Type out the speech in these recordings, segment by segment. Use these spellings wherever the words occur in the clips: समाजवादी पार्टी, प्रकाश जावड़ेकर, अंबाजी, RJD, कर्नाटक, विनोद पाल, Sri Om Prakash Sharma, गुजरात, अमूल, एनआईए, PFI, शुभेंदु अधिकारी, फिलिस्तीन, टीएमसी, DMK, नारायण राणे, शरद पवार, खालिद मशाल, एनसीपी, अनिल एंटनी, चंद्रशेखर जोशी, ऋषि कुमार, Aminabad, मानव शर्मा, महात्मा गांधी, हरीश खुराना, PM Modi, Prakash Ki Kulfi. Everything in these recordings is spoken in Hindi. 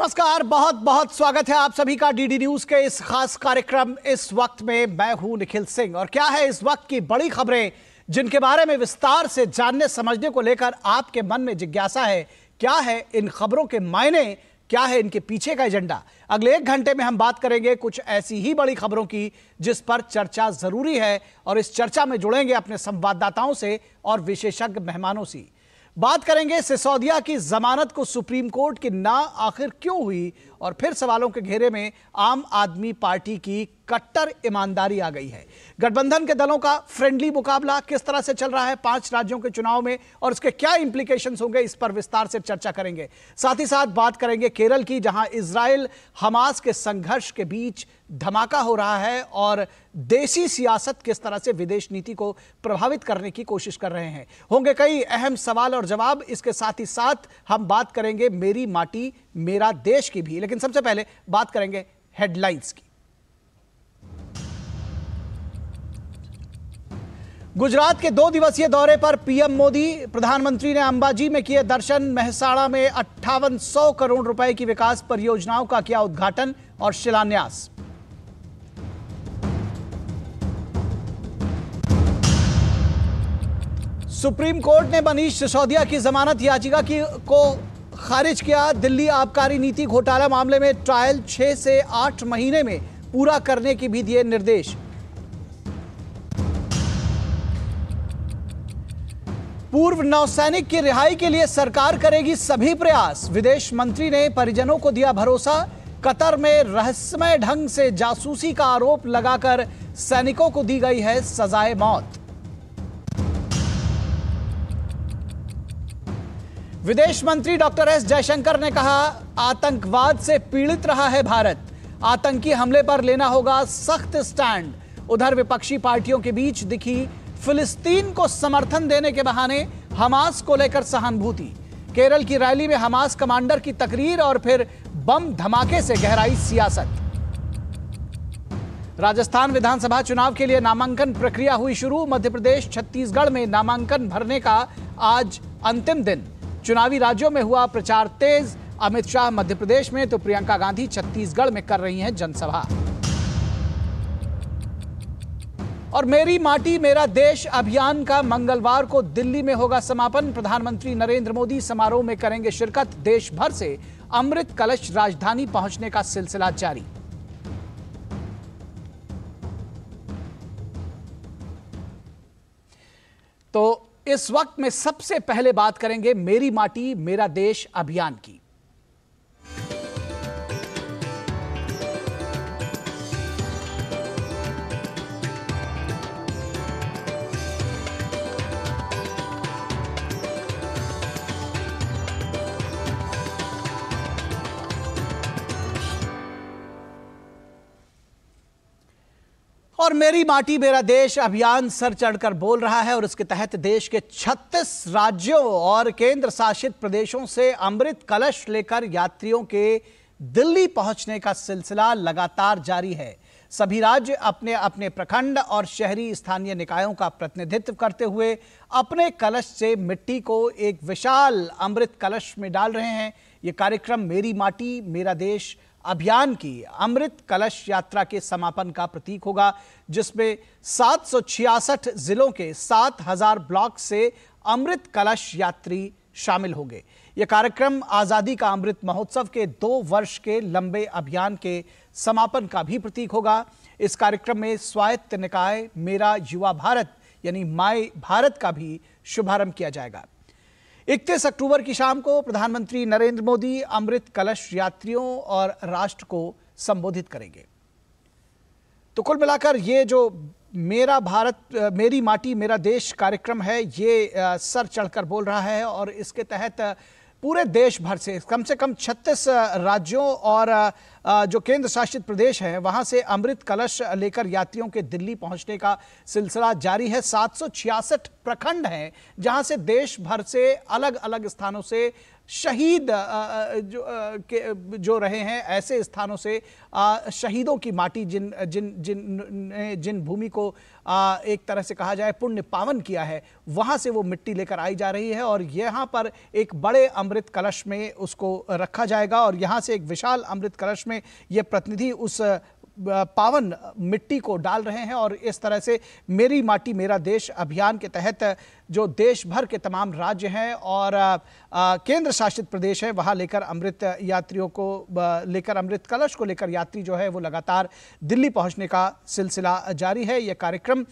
नमस्कार, बहुत बहुत स्वागत है आप सभी का डीडी न्यूज के इस खास कार्यक्रम इस वक्त में। मैं हूं निखिल सिंह और क्या है इस वक्त की बड़ी खबरें जिनके बारे में विस्तार से जानने समझने को लेकर आपके मन में जिज्ञासा है। क्या है इन खबरों के मायने, क्या है इनके पीछे का एजेंडा। अगले एक घंटे में हम बात करेंगे कुछ ऐसी ही बड़ी खबरों की जिस पर चर्चा जरूरी है और इस चर्चा में जुड़ेंगे अपने संवाददाताओं से और विशेषज्ञ मेहमानों से। बात करेंगे सिसोदिया की जमानत को सुप्रीम कोर्ट की ना आखिर क्यों हुई और फिर सवालों के घेरे में आम आदमी पार्टी की कट्टर ईमानदारी आ गई है। गठबंधन के दलों का फ्रेंडली मुकाबला किस तरह से चल रहा है 5 राज्यों के चुनाव में और इसके क्या इंप्लीकेशंस होंगे, इस पर विस्तार से चर्चा करेंगे। साथ ही साथ बात करेंगे केरल की, जहां इज़राइल हमास के संघर्ष के बीच धमाका हो रहा है और देशी सियासत किस तरह से विदेश नीति को प्रभावित करने की कोशिश कर रहे हैं। होंगे कई अहम सवाल और जवाब। इसके साथ ही साथ हम बात करेंगे मेरी माटी मेरा देश की भी, लेकिन सबसे पहले बात करेंगे हेडलाइंस की। गुजरात के 2 दिवसीय दौरे पर पीएम मोदी, प्रधानमंत्री ने अंबाजी में किए दर्शन। मेहसाणा में 5800 करोड़ रुपए की विकास परियोजनाओं का किया उद्घाटन और शिलान्यास। सुप्रीम कोर्ट ने मनीष सिसोदिया की जमानत याचिका को खारिज किया। दिल्ली आबकारी नीति घोटाला मामले में ट्रायल 6 से 8 महीने में पूरा करने की भी दिए निर्देश। पूर्व नौसैनिक की रिहाई के लिए सरकार करेगी सभी प्रयास, विदेश मंत्री ने परिजनों को दिया भरोसा। कतर में रहस्यमय ढंग से जासूसी का आरोप लगाकर सैनिकों को दी गई है सजाए मौत। विदेश मंत्री डॉ एस जयशंकर ने कहा, आतंकवाद से पीड़ित रहा है भारत, आतंकी हमले पर लेना होगा सख्त स्टैंड। उधर विपक्षी पार्टियों के बीच दिखी फिलिस्तीन को समर्थन देने के बहाने हमास को लेकर सहानुभूति। केरल की रैली में हमास कमांडर की तकरीर और फिर बम धमाके से गहराई सियासत। राजस्थान विधानसभा चुनाव के लिए नामांकन प्रक्रिया हुई शुरू। मध्य प्रदेश, छत्तीसगढ़ में नामांकन भरने का आज अंतिम दिन। चुनावी राज्यों में हुआ प्रचार तेज। अमित शाह मध्य प्रदेश में तो प्रियंका गांधी छत्तीसगढ़ में कर रही हैं जनसभा। और मेरी माटी मेरा देश अभियान का मंगलवार को दिल्ली में होगा समापन। प्रधानमंत्री नरेंद्र मोदी समारोह में करेंगे शिरकत। देश भर से अमृत कलश राजधानी पहुंचने का सिलसिला जारी। तो इस वक्त में सबसे पहले बात करेंगे मेरी माटी मेरा देश अभियान की। और मेरी माटी मेरा देश अभियान सर चढ़कर बोल रहा है और इसके तहत देश के 36 राज्यों और केंद्र शासित प्रदेशों से अमृत कलश लेकर यात्रियों के दिल्ली पहुंचने का सिलसिला लगातार जारी है। सभी राज्य अपने अपने प्रखंड और शहरी स्थानीय निकायों का प्रतिनिधित्व करते हुए अपने कलश से मिट्टी को एक विशाल अमृत कलश में डाल रहे हैं। ये कार्यक्रम मेरी माटी मेरा देश अभियान की अमृत कलश यात्रा के समापन का प्रतीक होगा, जिसमें 766 जिलों के 7000 ब्लॉक से अमृत कलश यात्री शामिल होंगे। यह कार्यक्रम आज़ादी का अमृत महोत्सव के 2 वर्ष के लंबे अभियान के समापन का भी प्रतीक होगा। इस कार्यक्रम में स्वायत्त निकाय मेरा युवा भारत यानी माय भारत का भी शुभारंभ किया जाएगा। 31 अक्टूबर की शाम को प्रधानमंत्री नरेंद्र मोदी अमृत कलश यात्रियों और राष्ट्र को संबोधित करेंगे। तो कुल मिलाकर ये जो मेरा भारत मेरी माटी मेरा देश कार्यक्रम है, ये सर चढ़कर बोल रहा है और इसके तहत पूरे देश भर से कम 36 राज्यों और जो केंद्र शासित प्रदेश है वहां से अमृत कलश लेकर यात्रियों के दिल्ली पहुंचने का सिलसिला जारी है। 766 प्रखंड हैं जहां से देश भर से अलग अलग स्थानों से शहीद जो रहे हैं, ऐसे स्थानों से शहीदों की माटी जिन भूमि को एक तरह से कहा जाए पुण्य पावन किया है, वहाँ से वो मिट्टी लेकर आई जा रही है और यहाँ पर एक बड़े अमृत कलश में उसको रखा जाएगा और यहाँ से एक विशाल अमृत कलश में ये प्रतिनिधि उस पावन मिट्टी को डाल रहे हैं। और इस तरह से मेरी माटी मेरा देश अभियान के तहत जो देश भर के तमाम राज्य हैं और केंद्र शासित प्रदेश है वहाँ लेकर अमृत यात्रियों को लेकर अमृत कलश को लेकर यात्री जो है वो लगातार दिल्ली पहुँचने का सिलसिला जारी है। यह कार्यक्रम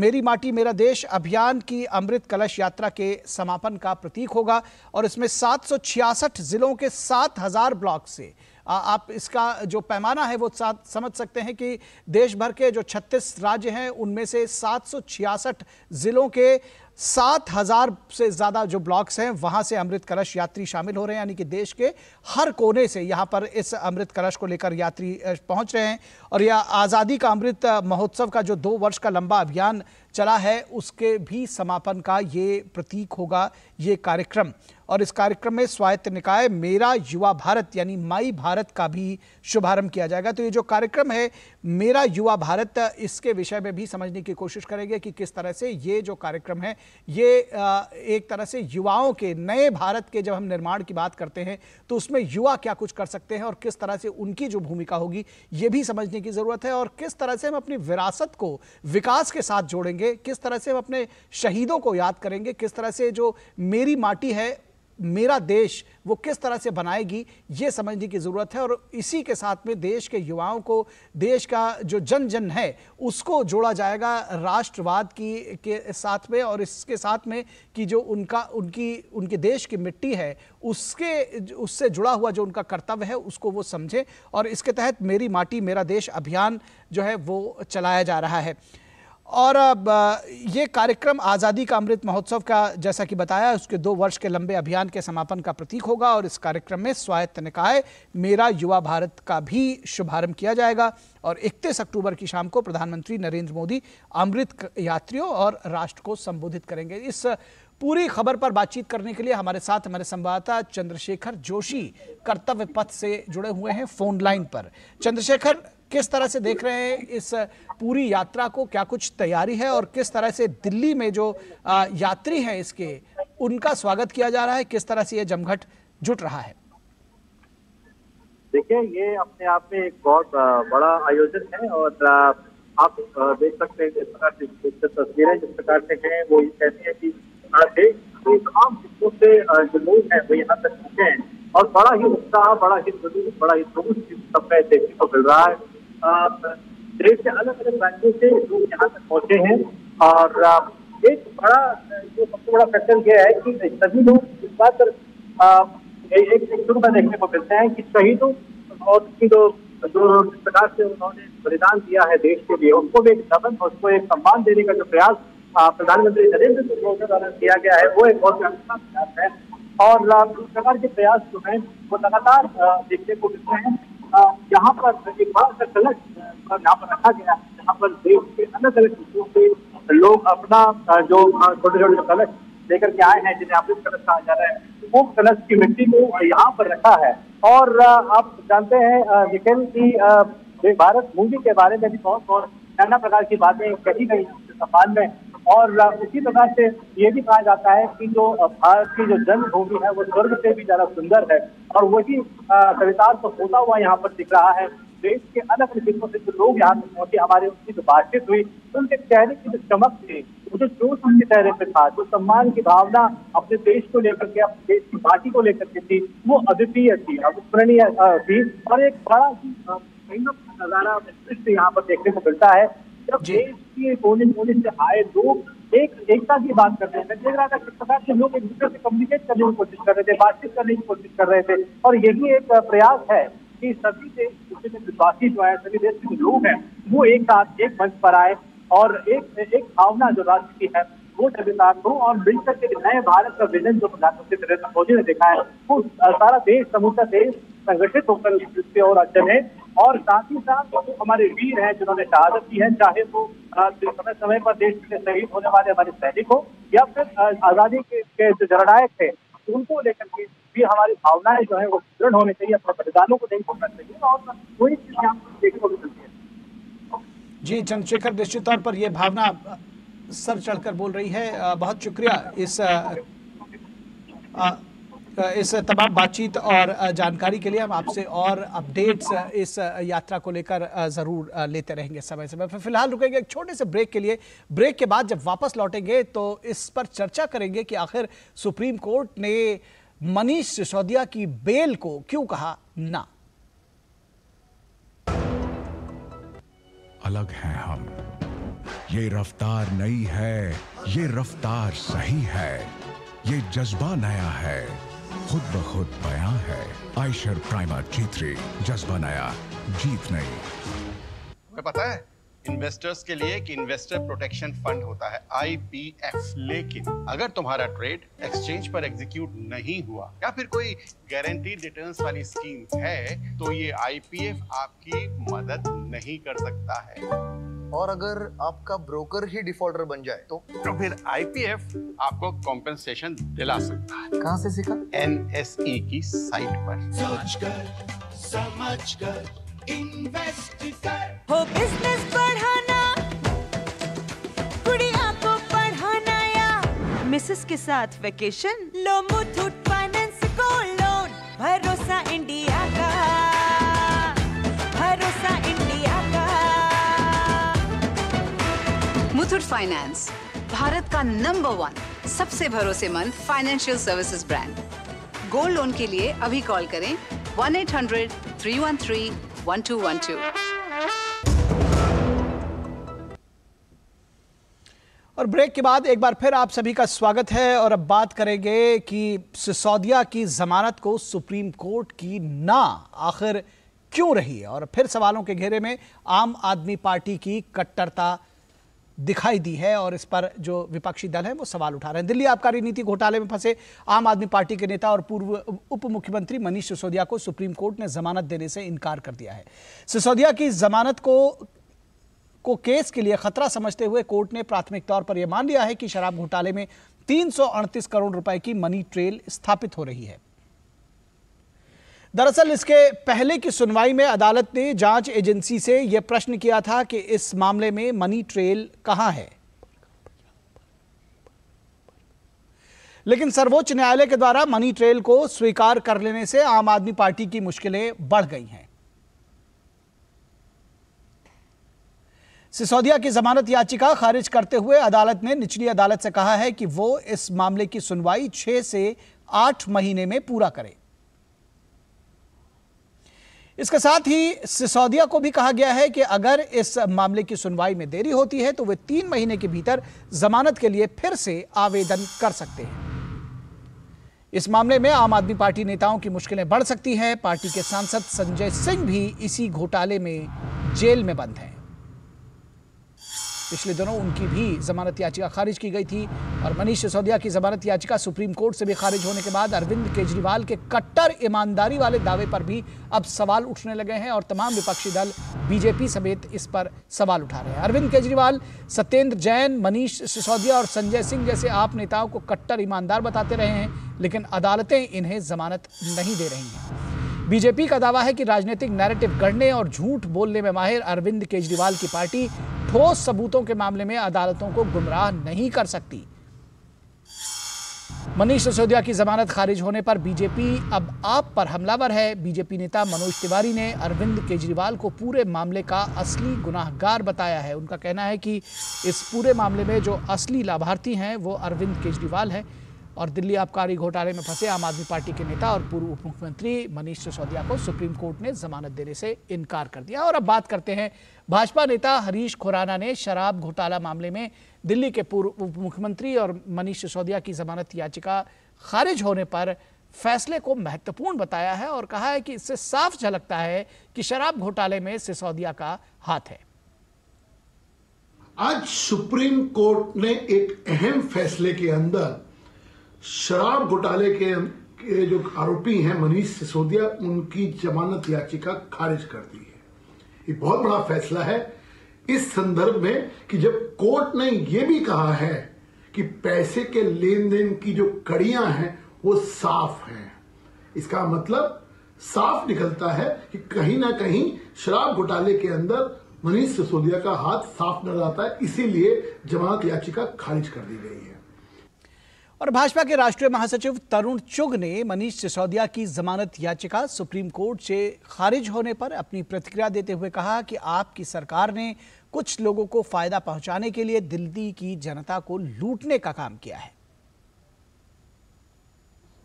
मेरी माटी मेरा देश अभियान की अमृत कलश यात्रा के समापन का प्रतीक होगा और इसमें 766 जिलों के 7000 ब्लॉक से आप इसका जो पैमाना है वो समझ सकते हैं कि देश भर के जो 36 राज्य हैं उनमें से 766 जिलों के 7000 से ज़्यादा जो ब्लॉक्स हैं वहाँ से अमृत कलश यात्री शामिल हो रहे हैं, यानी कि देश के हर कोने से यहाँ पर इस अमृत कलश को लेकर यात्री पहुँच रहे हैं। और यह आज़ादी का अमृत महोत्सव का जो 2 वर्ष का लंबा अभियान चला है उसके भी समापन का ये प्रतीक होगा ये कार्यक्रम। और इस कार्यक्रम में स्वायत्त निकाय मेरा युवा भारत यानी माई भारत का भी शुभारंभ किया जाएगा। तो ये जो कार्यक्रम है मेरा युवा भारत, इसके विषय में भी समझने की कोशिश करेंगे कि किस तरह से ये जो कार्यक्रम है ये एक तरह से युवाओं के नए भारत के जब हम निर्माण की बात करते हैं तो उसमें युवा क्या कुछ कर सकते हैं और किस तरह से उनकी जो भूमिका होगी ये भी समझने की ज़रूरत है। और किस तरह से हम अपनी विरासत को विकास के साथ जोड़ेंगे, किस तरह से हम अपने शहीदों को याद करेंगे, किस तरह से जो मेरी माटी है मेरा देश वो किस तरह से बनाएगी, ये समझने की ज़रूरत है। और इसी के साथ में देश के युवाओं को, देश का जो जन जन है उसको जोड़ा जाएगा राष्ट्रवाद की के साथ में और इसके साथ में कि जो उनके देश की मिट्टी है उससे जुड़ा हुआ जो उनका कर्तव्य है उसको वो समझें। और इसके तहत मेरी माटी मेरा देश अभियान जो है वो चलाया जा रहा है। और अब ये कार्यक्रम आज़ादी का अमृत महोत्सव का, जैसा कि बताया, उसके 2 वर्ष के लंबे अभियान के समापन का प्रतीक होगा और इस कार्यक्रम में स्वायत्त निकाय मेरा युवा भारत का भी शुभारंभ किया जाएगा। और 31 अक्टूबर की शाम को प्रधानमंत्री नरेंद्र मोदी अमृत यात्रियों और राष्ट्र को संबोधित करेंगे। इस पूरी खबर पर बातचीत करने के लिए हमारे साथ हमारे संवाददाता चंद्रशेखर जोशी कर्तव्य पथ से जुड़े हुए हैं फोन लाइन पर। चंद्रशेखर, किस तरह से देख रहे हैं इस पूरी यात्रा को, क्या कुछ तैयारी है और किस तरह से दिल्ली में जो यात्री हैं इसके उनका स्वागत किया जा रहा है, किस तरह से ये जमघट जुट रहा है? देखिए, ये अपने आप में एक बहुत बड़ा आयोजन है और आप देख सकते हैं जिस प्रकार से तस्वीरें जिस प्रकार से हैं वो ये कहती है कि देश के तमाम हिस्सों से जो लोग हैं वो यहाँ तक पहुंचे हैं और बड़ा ही उत्साह, बड़ा ही जुनून, बड़ा ही जुनून सबका देखने को मिल रहा है। देश के अलग अलग राज्यों से लोग यहाँ तक पहुंचे हैं और एक बड़ा जो सबसे बड़ा फैक्टर यह है कि सभी लोग इस बात पर एक शुरू में देखने को मिलते हैं कि शहीदों और उनकी जो जिस प्रकार से उन्होंने बलिदान दिया है देश के लिए, उनको भी एक दमन, उसको एक सम्मान देने का जो प्रयास प्रधानमंत्री नरेंद्र मोदी द्वारा किया गया है वो एक बहुत अच्छा प्रयास है और इस प्रकार के प्रयास जो है वो लगातार देखने को मिलते हैं। यहाँ पर एक बार कलश यहाँ पर रखा गया है जहाँ पर देश के अलग अलग हिस्सों से लोग अपना जो छोटे छोटे कलश लेकर के आए हैं जिन्हें अमृत कलश कहा जा रहा है, वो कलश की मिट्टी को यहाँ पर रखा है। और आप जानते हैं निखिल की भारत मूवी के बारे में भी बहुत बहुत नाना प्रकार की बातें कही गई उसके सम्मान में और इसी प्रकार से ये भी कहा जाता है कि जो भारत की जो जन्मभूमि है वो स्वर्ग से भी ज्यादा सुंदर है और वही कविता तो होता हुआ यहाँ पर दिख रहा है। देश के अलग अलग हिस्सों से जो लोग यहाँ पर पहुंचे, हमारे उनकी जो बातचीत हुई तो उनके चेहरे की जो चमक थी, जो जोश उनके चेहरे पे था, जो सम्मान की भावना अपने देश को लेकर के, अपने देश की माटी को लेकर के थी, वो अद्वितीय थी, अविस्मरणीय थी और एक बड़ा ही नजारा यहाँ पर देखने को मिलता है। जब देश के कोने कोने से आए लोग एक एकता की बात कर रहे थे, देख रहा था किस प्रकार से लोग एक दूसरे से कम्युनिकेट करने की कोशिश कर रहे थे, बातचीत करने की कोशिश कर रहे थे और यही एक प्रयास है कि सभी देश विश्वासी जो है, सभी देश के लोग हैं वो एक साथ एक मंच पर आए और एक भावना जो राष्ट्र की है वो जगदार हो और मिलकर के नए भारत का विजन जो प्रधानमंत्री नरेंद्र मोदी ने देखा है वो सारा देश, समूचा देश संगठित होकर इसकी ओर अग्रसर है। और साथ ही साथ जो हमारे वीर हैं जिन्होंने शहादत की है, चाहे वो समय समय पर देश में शहीद होने वाले हमारे सैनिक हो या फिर आजादी के जो जननायक थे, उनको लेकर के भी हमारी भावनाएं जो है वो दृढ़ होनी चाहिए, अपने बलिदानों को नहीं भूलना चाहिए। और कोई चीज आपको देखने को मिलती है जी चंद्रशेखर, निश्चित तौर पर यह भावना सर चढ़कर बोल रही है। बहुत शुक्रिया इस तमाम बातचीत और जानकारी के लिए। हम आपसे और अपडेट्स इस यात्रा को लेकर ज़रूर लेते रहेंगे समय समय पर। फिलहाल रुकेंगे एक छोटे से ब्रेक के लिए। ब्रेक के बाद जब वापस लौटेंगे तो इस पर चर्चा करेंगे कि आखिर सुप्रीम कोर्ट ने मनीष सिसोदिया की बेल को क्यों कहा ना। अलग हैं हम, ये रफ्तार नई है, ये रफ्तार सही है, ये जज्बा नया है, खुद ब खुद बयां है। आयशर प्राइमर G3, जज्बा नया, जीत नहीं। तुम्हें पता है इन्वेस्टर्स के लिए एक इन्वेस्टर प्रोटेक्शन फंड होता है IPF, लेकिन अगर तुम्हारा ट्रेड एक्सचेंज पर एग्जीक्यूट नहीं हुआ या फिर कोई गारंटीड रिटर्न्स वाली स्कीम है तो ये IPF आपकी मदद नहीं कर सकता है। और अगर आपका ब्रोकर ही डिफॉल्टर बन जाए तो फिर IPF आपको कॉम्पेंसेशन दिला सकता है। कहाँ से सीखा? NSE की साइट पर। सोचकर समझकर इन्वेस्ट कर, हो बिजनेस बढ़ाना, गुड़िया को पढ़ाना या मिसेस के साथ वेकेशन, लो मुथूट फाइनेंस गोल्ड लोन, भरोसा इंडिया का, भरोसा इंडिया का। मुथूट फाइनेंस, भारत का नंबर 1 सबसे भरोसेमंद financial services brand. Gold loan के लिए अभी कॉल करें 1-800-313-1212। और ब्रेक के बाद एक बार फिर आप सभी का स्वागत है। और अब बात करेंगे कि सिसोदिया की जमानत को सुप्रीम कोर्ट की ना आखिर क्यों रही है। और फिर सवालों के घेरे में आम आदमी पार्टी की कट्टरता दिखाई दी है और इस पर जो विपक्षी दल है वो सवाल उठा रहे हैं। दिल्ली आबकारी नीति घोटाले में फंसे आम आदमी पार्टी के नेता और पूर्व उप मुख्यमंत्री मनीष सिसोदिया को सुप्रीम कोर्ट ने जमानत देने से इनकार कर दिया है। सिसोदिया की जमानत को केस के लिए खतरा समझते हुए कोर्ट ने प्राथमिक तौर पर यह मान लिया है कि शराब घोटाले में 338 करोड़ रुपए की मनी ट्रेल स्थापित हो रही है। दरअसल इसके पहले की सुनवाई में अदालत ने जांच एजेंसी से यह प्रश्न किया था कि इस मामले में मनी ट्रेल कहां है, लेकिन सर्वोच्च न्यायालय के द्वारा मनी ट्रेल को स्वीकार कर लेने से आम आदमी पार्टी की मुश्किलें बढ़ गई हैं। सिसोदिया की जमानत याचिका खारिज करते हुए अदालत ने निचली अदालत से कहा है कि वो इस मामले की सुनवाई 6 से 8 महीने में पूरा करे। इसके साथ ही सिसोदिया को भी कहा गया है कि अगर इस मामले की सुनवाई में देरी होती है तो वे 3 महीने के भीतर जमानत के लिए फिर से आवेदन कर सकते हैं। इस मामले में आम आदमी पार्टी नेताओं की मुश्किलें बढ़ सकती हैं। पार्टी के सांसद संजय सिंह भी इसी घोटाले में जेल में बंद हैं। पिछले दिनों उनकी भी जमानत याचिका खारिज की गई थी और मनीष सिसोदिया की जमानत याचिका सुप्रीम कोर्ट से भी खारिज होने के बाद अरविंद केजरीवाल के कट्टर ईमानदारी वाले दावे पर भी अब सवाल उठने लगे हैं और तमाम विपक्षी दल बीजेपी समेत इस पर सवाल उठा रहे हैं। अरविंद केजरीवाल, सत्येंद्र जैन, मनीष सिसोदिया और संजय सिंह जैसे आप नेताओं को कट्टर ईमानदार बताते रहे हैं, लेकिन अदालतें इन्हें जमानत नहीं दे रही हैं। बीजेपी का दावा है कि राजनीतिक नैरेटिव गढ़ने और झूठ बोलने में माहिर अरविंद केजरीवाल की पार्टी ठोस सबूतों के मामले में अदालतों को गुमराह नहीं कर सकती। मनीष सिसोदिया की जमानत खारिज होने पर बीजेपी अब आप पर हमलावर है। बीजेपी नेता मनोज तिवारी ने अरविंद केजरीवाल को पूरे मामले का असली गुनाहगार बताया है। उनका कहना है कि इस पूरे मामले में जो असली लाभार्थी हैं वो अरविंद केजरीवाल हैं और दिल्ली आबकारी घोटाले में फंसे आम आदमी पार्टी के नेता और पूर्व उप मुख्यमंत्री मनीष सिसोदिया को सुप्रीम कोर्ट ने जमानत देने से इनकार कर दिया। और अब बात करते हैं, भाजपा नेता हरीश खुराना ने शराब घोटाला मामले में दिल्ली के पूर्व उप मुख्यमंत्री और मनीष सिसोदिया की जमानत याचिका खारिज होने पर फैसले को महत्वपूर्ण बताया है और कहा है कि इससे साफ झलकता है कि शराब घोटाले में सिसोदिया का हाथ है। आज सुप्रीम कोर्ट ने एक अहम फैसले के अंदर शराब घोटाले के के जो आरोपी हैं मनीष सिसोदिया, उनकी जमानत याचिका खारिज कर दी है। ये बहुत बड़ा फैसला है इस संदर्भ में कि जब कोर्ट ने यह भी कहा है कि पैसे के लेन देन की जो कड़ियां हैं वो साफ हैं, इसका मतलब साफ निकलता है कि कहीं ना कहीं शराब घोटाले के अंदर मनीष सिसोदिया का हाथ साफ नजर आता है, इसीलिए जमानत याचिका खारिज कर दी गई है। और भाजपा के राष्ट्रीय महासचिव तरुण चुग ने मनीष सिसोदिया की जमानत याचिका सुप्रीम कोर्ट से खारिज होने पर अपनी प्रतिक्रिया देते हुए कहा कि आपकी सरकार ने कुछ लोगों को फायदा पहुंचाने के लिए दिल्ली की जनता को लूटने का काम किया है।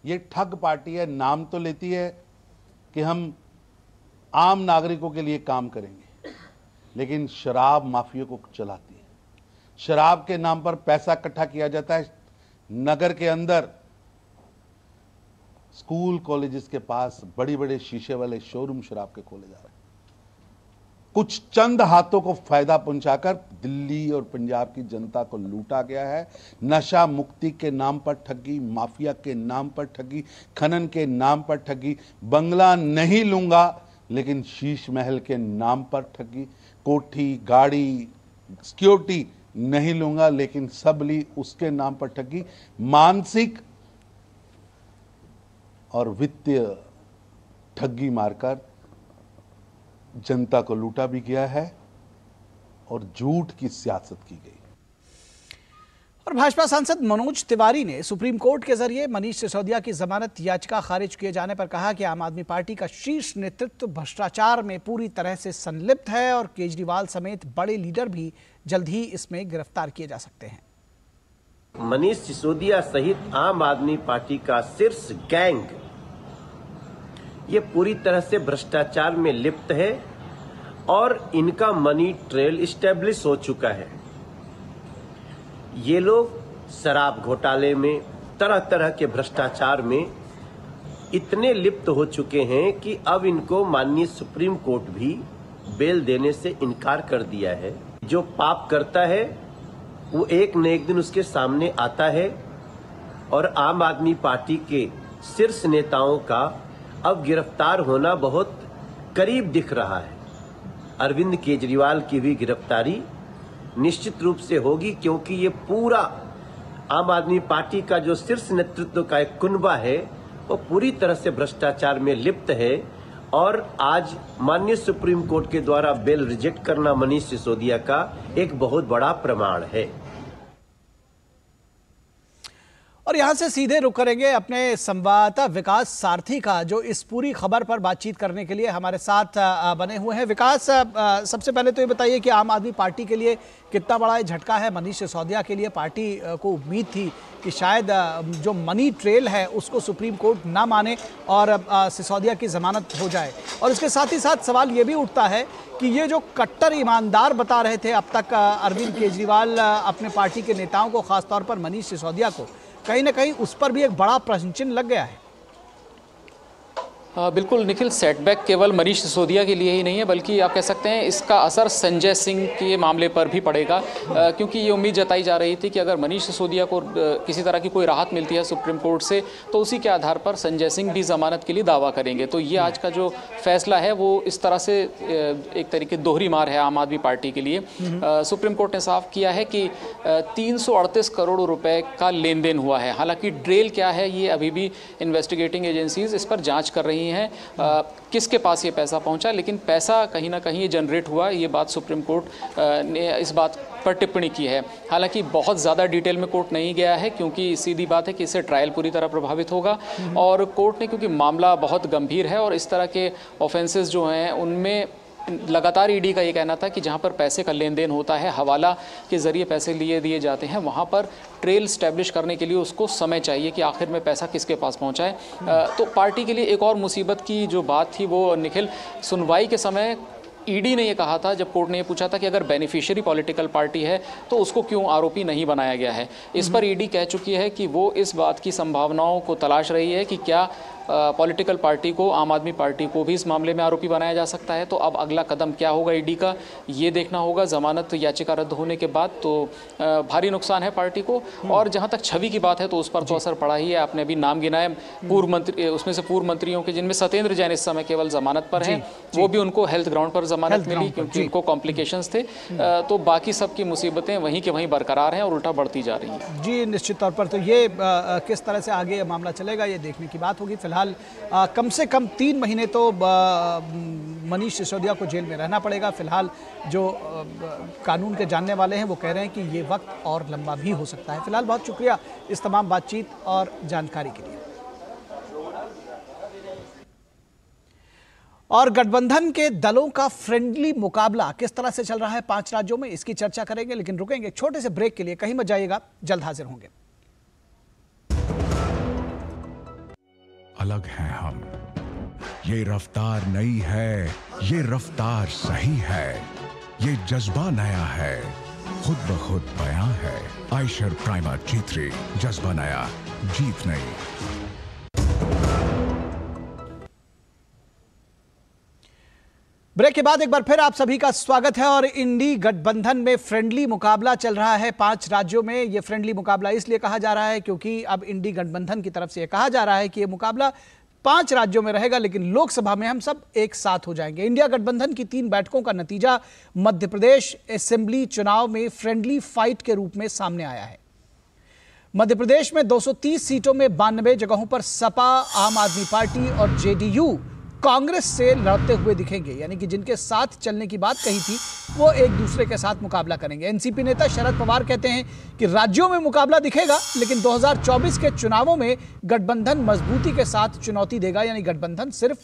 ये ठग पार्टी है, नाम तो लेती है कि हम आम नागरिकों के लिए काम करेंगे, लेकिन शराब माफिया को चलाती है। शराब के नाम पर पैसा इकट्ठा किया जाता है नगर के अंदर, स्कूल कॉलेजेस के पास बड़ी बड़े शीशे वाले शोरूम शराब के खोले जा रहे हैं। कुछ चंद हाथों को फायदा पहुंचाकर दिल्ली और पंजाब की जनता को लूटा गया है। नशा मुक्ति के नाम पर ठगी, माफिया के नाम पर ठगी, खनन के नाम पर ठगी, बंगला नहीं लूंगा लेकिन शीश महल के नाम पर ठगी, कोठी गाड़ी सिक्योरिटी नहीं लूंगा लेकिन सब ली उसके नाम पर ठगी, मानसिक और वित्तीय ठगी मारकर जनता को लूटा भी गया है और झूठ की सियासत की गई। और भाजपा सांसद मनोज तिवारी ने सुप्रीम कोर्ट के जरिए मनीष सिसोदिया की जमानत याचिका खारिज किए जाने पर कहा कि आम आदमी पार्टी का शीर्ष नेतृत्व भ्रष्टाचार में पूरी तरह से संलिप्त है और केजरीवाल समेत बड़े लीडर भी जल्द ही इसमें गिरफ्तार किए जा सकते हैं। मनीष सिसोदिया सहित आम आदमी पार्टी का शीर्ष गैंग ये पूरी तरह से भ्रष्टाचार में लिप्त है और इनका मनी ट्रेल इस्टेब्लिश हो चुका है। ये लोग शराब घोटाले में, तरह तरह के भ्रष्टाचार में इतने लिप्त हो चुके हैं कि अब इनको माननीय सुप्रीम कोर्ट भी बेल देने से इनकार कर दिया है। जो पाप करता है वो एक न एक दिन उसके सामने आता है और आम आदमी पार्टी के शीर्ष नेताओं का अब गिरफ्तार होना बहुत करीब दिख रहा है। अरविंद केजरीवाल की भी गिरफ्तारी निश्चित रूप से होगी, क्योंकि ये पूरा आम आदमी पार्टी का जो शीर्ष नेतृत्व का एक कुनबा है वो पूरी तरह से भ्रष्टाचार में लिप्त है। और आज माननीय सुप्रीम कोर्ट के द्वारा बेल रिजेक्ट करना मनीष सिसोदिया का एक बहुत बड़ा प्रमाण है। और यहां से सीधे रुक करेंगे अपने संवाददाता विकास सारथी का, जो इस पूरी खबर पर बातचीत करने के लिए हमारे साथ बने हुए हैं। विकास, सबसे पहले तो ये बताइए कि आम आदमी पार्टी के लिए कितना बड़ा झटका है। मनीष सिसोदिया के लिए पार्टी को उम्मीद थी कि शायद जो मनी ट्रेल है उसको सुप्रीम कोर्ट ना माने और सिसोदिया की जमानत हो जाए। और इसके साथ ही साथ सवाल ये भी उठता है कि ये जो कट्टर ईमानदार बता रहे थे अब तक अरविंद केजरीवाल अपने पार्टी के नेताओं को, खासतौर पर मनीष सिसोदिया को, कहीं ना कहीं उस पर भी एक बड़ा प्रश्न चिन्ह लग गया है। बिल्कुल निखिल, सेटबैक केवल मनीष सिसोदिया के लिए ही नहीं है, बल्कि आप कह सकते हैं इसका असर संजय सिंह के मामले पर भी पड़ेगा, क्योंकि ये उम्मीद जताई जा रही थी कि अगर मनीष सिसोदिया को किसी तरह की कोई राहत मिलती है सुप्रीम कोर्ट से तो उसी के आधार पर संजय सिंह भी जमानत के लिए दावा करेंगे। तो ये आज का जो फैसला है वो इस तरह से एक तरीके दोहरी मार है आम आदमी पार्टी के लिए। सुप्रीम कोर्ट ने साफ किया है कि 338 करोड़ रुपये का लेन देन हुआ है। हालाँकि ड्रेल क्या है ये अभी भी इन्वेस्टिगेटिंग एजेंसीज इस पर जाँच कर रही हैं किसके पास ये पैसा पहुंचा, लेकिन पैसा कहीं ना कहीं जनरेट हुआ, ये बात सुप्रीम कोर्ट ने इस बात पर टिप्पणी की है। हालांकि बहुत ज़्यादा डिटेल में कोर्ट नहीं गया है, क्योंकि सीधी बात है कि इससे ट्रायल पूरी तरह प्रभावित होगा और कोर्ट ने, क्योंकि मामला बहुत गंभीर है और इस तरह के ऑफेंसेस जो हैं उनमें लगातार ईडी का ये कहना था कि जहाँ पर पैसे का लेन देन होता है, हवाला के ज़रिए पैसे लिए दिए जाते हैं, वहाँ पर ट्रेल इस्टेब्लिश करने के लिए उसको समय चाहिए कि आखिर में पैसा किसके पास पहुँचा है। तो पार्टी के लिए एक और मुसीबत की जो बात थी वो निखिल, सुनवाई के समय ईडी ने ये कहा था, जब कोर्ट ने ये पूछा था कि अगर बेनिफिशियरी पॉलिटिकल पार्टी है तो उसको क्यों आरोपी नहीं बनाया गया है, इस पर ईडी कह चुकी है कि वो इस बात की संभावनाओं को तलाश रही है कि क्या पॉलिटिकल पार्टी को, आम आदमी पार्टी को भी इस मामले में आरोपी बनाया जा सकता है। तो अब अगला कदम क्या होगा ईडी का, ये देखना होगा जमानत याचिका रद्द होने के बाद। तो भारी नुकसान है पार्टी को। और जहाँ तक छवि की बात है तो उस पर तो असर पड़ा ही है। आपने अभी नाम गिनाए पूर्व मंत्री, उसमें से पूर्व मंत्रियों के जिनमें सत्येंद्र जैन इस समय केवल जमानत पर हैं, वो भी उनको हेल्थ ग्राउंड पर जमानत मिली क्योंकि उनको कॉम्प्लिकेशंस थे। तो बाकी सबकी मुसीबतें वहीं के वहीं बरकरार हैं और उल्टा बढ़ती जा रही है। जी निश्चित तौर पर। तो ये किस तरह से आगे मामला चलेगा ये देखने की बात होगी। फिलहाल कम से कम 3 महीने तो मनीष सिसोदिया को जेल में रहना पड़ेगा। फिलहाल जो कानून के जानने वाले हैं वो कह रहे हैं कि ये वक्त और लंबा भी हो सकता है। फिलहाल बहुत शुक्रिया इस तमाम बातचीत और जानकारी के लिए। और गठबंधन के दलों का फ्रेंडली मुकाबला किस तरह से चल रहा है 5 राज्यों में, इसकी चर्चा करेंगे। लेकिन रुकेंगे छोटे से ब्रेक के लिए, कहीं मत जाइएगा, जल्द हाजिर होंगे। अलग हैं हम, ये रफ्तार नई है, ये रफ्तार सही है, ये जज्बा नया है, खुद ब खुद बयां है। आयशर प्राइमर G3, जज्बा नया, जीत नई। ब्रेक के बाद एक बार फिर आप सभी का स्वागत है। और इंडी गठबंधन में फ्रेंडली मुकाबला चल रहा है 5 राज्यों में। ये फ्रेंडली मुकाबला इसलिए कहा जा रहा है क्योंकि अब इंडी गठबंधन की तरफ से ये कहा जा रहा है कि ये मुकाबला 5 राज्यों में रहेगा, लेकिन लोकसभा में हम सब एक साथ हो जाएंगे। इंडिया गठबंधन की 3 बैठकों का नतीजा मध्य प्रदेश असेंबली चुनाव में फ्रेंडली फाइट के रूप में सामने आया है। मध्य प्रदेश में 230 सीटों में 92 जगहों पर सपा, आम आदमी पार्टी और JDU कांग्रेस से लड़ते हुए दिखेंगे। यानी कि जिनके साथ चलने की बात कही थी वो एक दूसरे के साथ मुकाबला करेंगे। एनसीपी नेता शरद पवार कहते हैं कि राज्यों में मुकाबला दिखेगा, लेकिन 2024 के चुनावों में गठबंधन मजबूती के साथ चुनौती देगा। यानी गठबंधन सिर्फ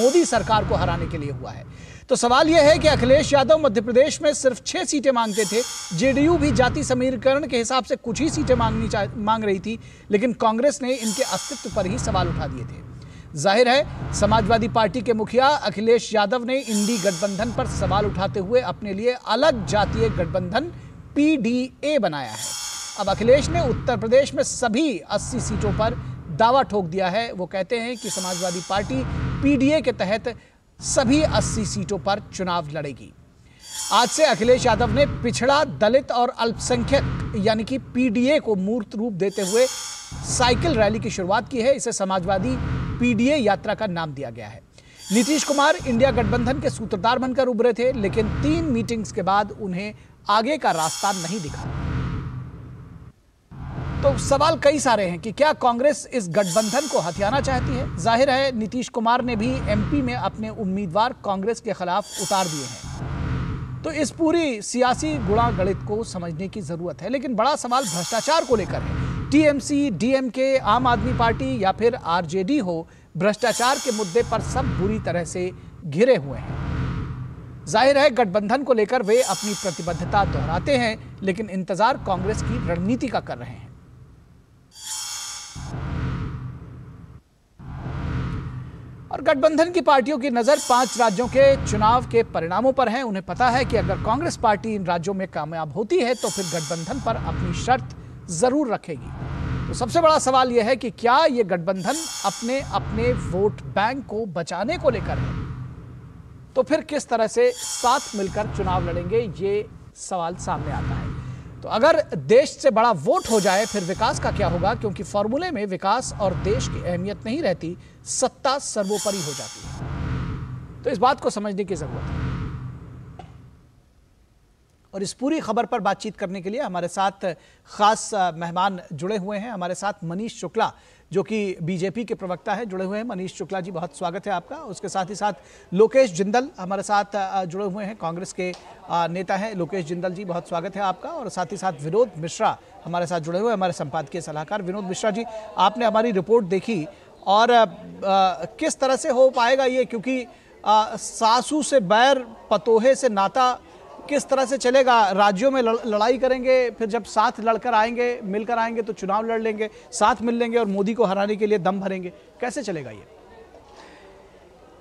मोदी सरकार को हराने के लिए हुआ है। तो सवाल यह है कि अखिलेश यादव मध्य प्रदेश में सिर्फ 6 सीटें मांगते थे, JDU भी जाति समीकरण के हिसाब से कुछ ही सीटें मांग रही थी, लेकिन कांग्रेस ने इनके अस्तित्व पर ही सवाल उठा दिए थे। जाहिर है समाजवादी पार्टी के मुखिया अखिलेश यादव ने इंडी गठबंधन पर सवाल उठाते हुए अपने लिए अलग जातीय गठबंधन PDA बनाया है। अब अखिलेश ने उत्तर प्रदेश में सभी 80 सीटों पर दावा ठोक दिया है। वो कहते हैं कि समाजवादी पार्टी PDA के तहत सभी 80 सीटों पर चुनाव लड़ेगी। आज से अखिलेश यादव ने पिछड़ा, दलित और अल्पसंख्यक यानी कि PDA को मूर्त रूप देते हुए साइकिल रैली की शुरुआत की है। इसे समाजवादी PDA यात्रा का नाम दिया गया है। नीतीश कुमार इंडिया गठबंधन के सूत्रधार बनकर उभरे थे, लेकिन 3 मीटिंग्स के बाद उन्हें आगे का रास्ता नहीं दिखा। तो सवाल कई सारे हैं कि क्या कांग्रेस इस गठबंधन को हथियाना चाहती है। जाहिर है नीतीश कुमार ने भी MP में अपने उम्मीदवार कांग्रेस के खिलाफ उतार दिए हैं। तो इस पूरी सियासी गुणा गणित को समझने की जरूरत है। लेकिन बड़ा सवाल भ्रष्टाचार को लेकर है। TMC, DMK, आम आदमी पार्टी या फिर RJD हो, भ्रष्टाचार के मुद्दे पर सब बुरी तरह से घिरे हुए हैं। जाहिर है गठबंधन को लेकर वे अपनी प्रतिबद्धता दोहराते हैं, लेकिन इंतजार कांग्रेस की रणनीति का कर रहे हैं। और गठबंधन की पार्टियों की नजर 5 राज्यों के चुनाव के परिणामों पर है। उन्हें पता है कि अगर कांग्रेस पार्टी इन राज्यों में कामयाब होती है तो फिर गठबंधन पर अपनी शर्त जरूर रखेगी। तो सबसे बड़ा सवाल यह है कि क्या यह गठबंधन अपने अपने वोट बैंक को बचाने को लेकर है, तो फिर किस तरह से साथ मिलकर चुनाव लड़ेंगे, ये सवाल सामने आता है। तो अगर देश से बड़ा वोट हो जाए फिर विकास का क्या होगा, क्योंकि फॉर्मूले में विकास और देश की अहमियत नहीं रहती, सत्ता सर्वोपरि हो जाती है। तो इस बात को समझने की जरूरत है। और इस पूरी खबर पर बातचीत करने के लिए हमारे साथ खास मेहमान जुड़े हुए हैं। हमारे साथ मनीष शुक्ला जो कि बीजेपी के प्रवक्ता हैं जुड़े हुए हैं। मनीष शुक्ला जी बहुत स्वागत है आपका। उसके साथ ही साथ लोकेश जिंदल हमारे साथ जुड़े हुए हैं, कांग्रेस के नेता हैं। लोकेश जिंदल जी बहुत स्वागत है आपका। और साथ ही साथ विनोद मिश्रा हमारे साथ जुड़े हुए हैं, हमारे संपादकीय सलाहकार। विनोद मिश्रा जी, आपने हमारी रिपोर्ट देखी और किस तरह से हो पाएगा ये, क्योंकि सासू से बैर पतोहे से नाता किस तरह से चलेगा। राज्यों में लड़ाई करेंगे, फिर जब साथ लड़कर आएंगे, मिलकर आएंगे तो चुनाव लड़ लेंगे, साथ मिल लेंगे और मोदी को हराने के लिए दम भरेंगे। कैसे चलेगा ये?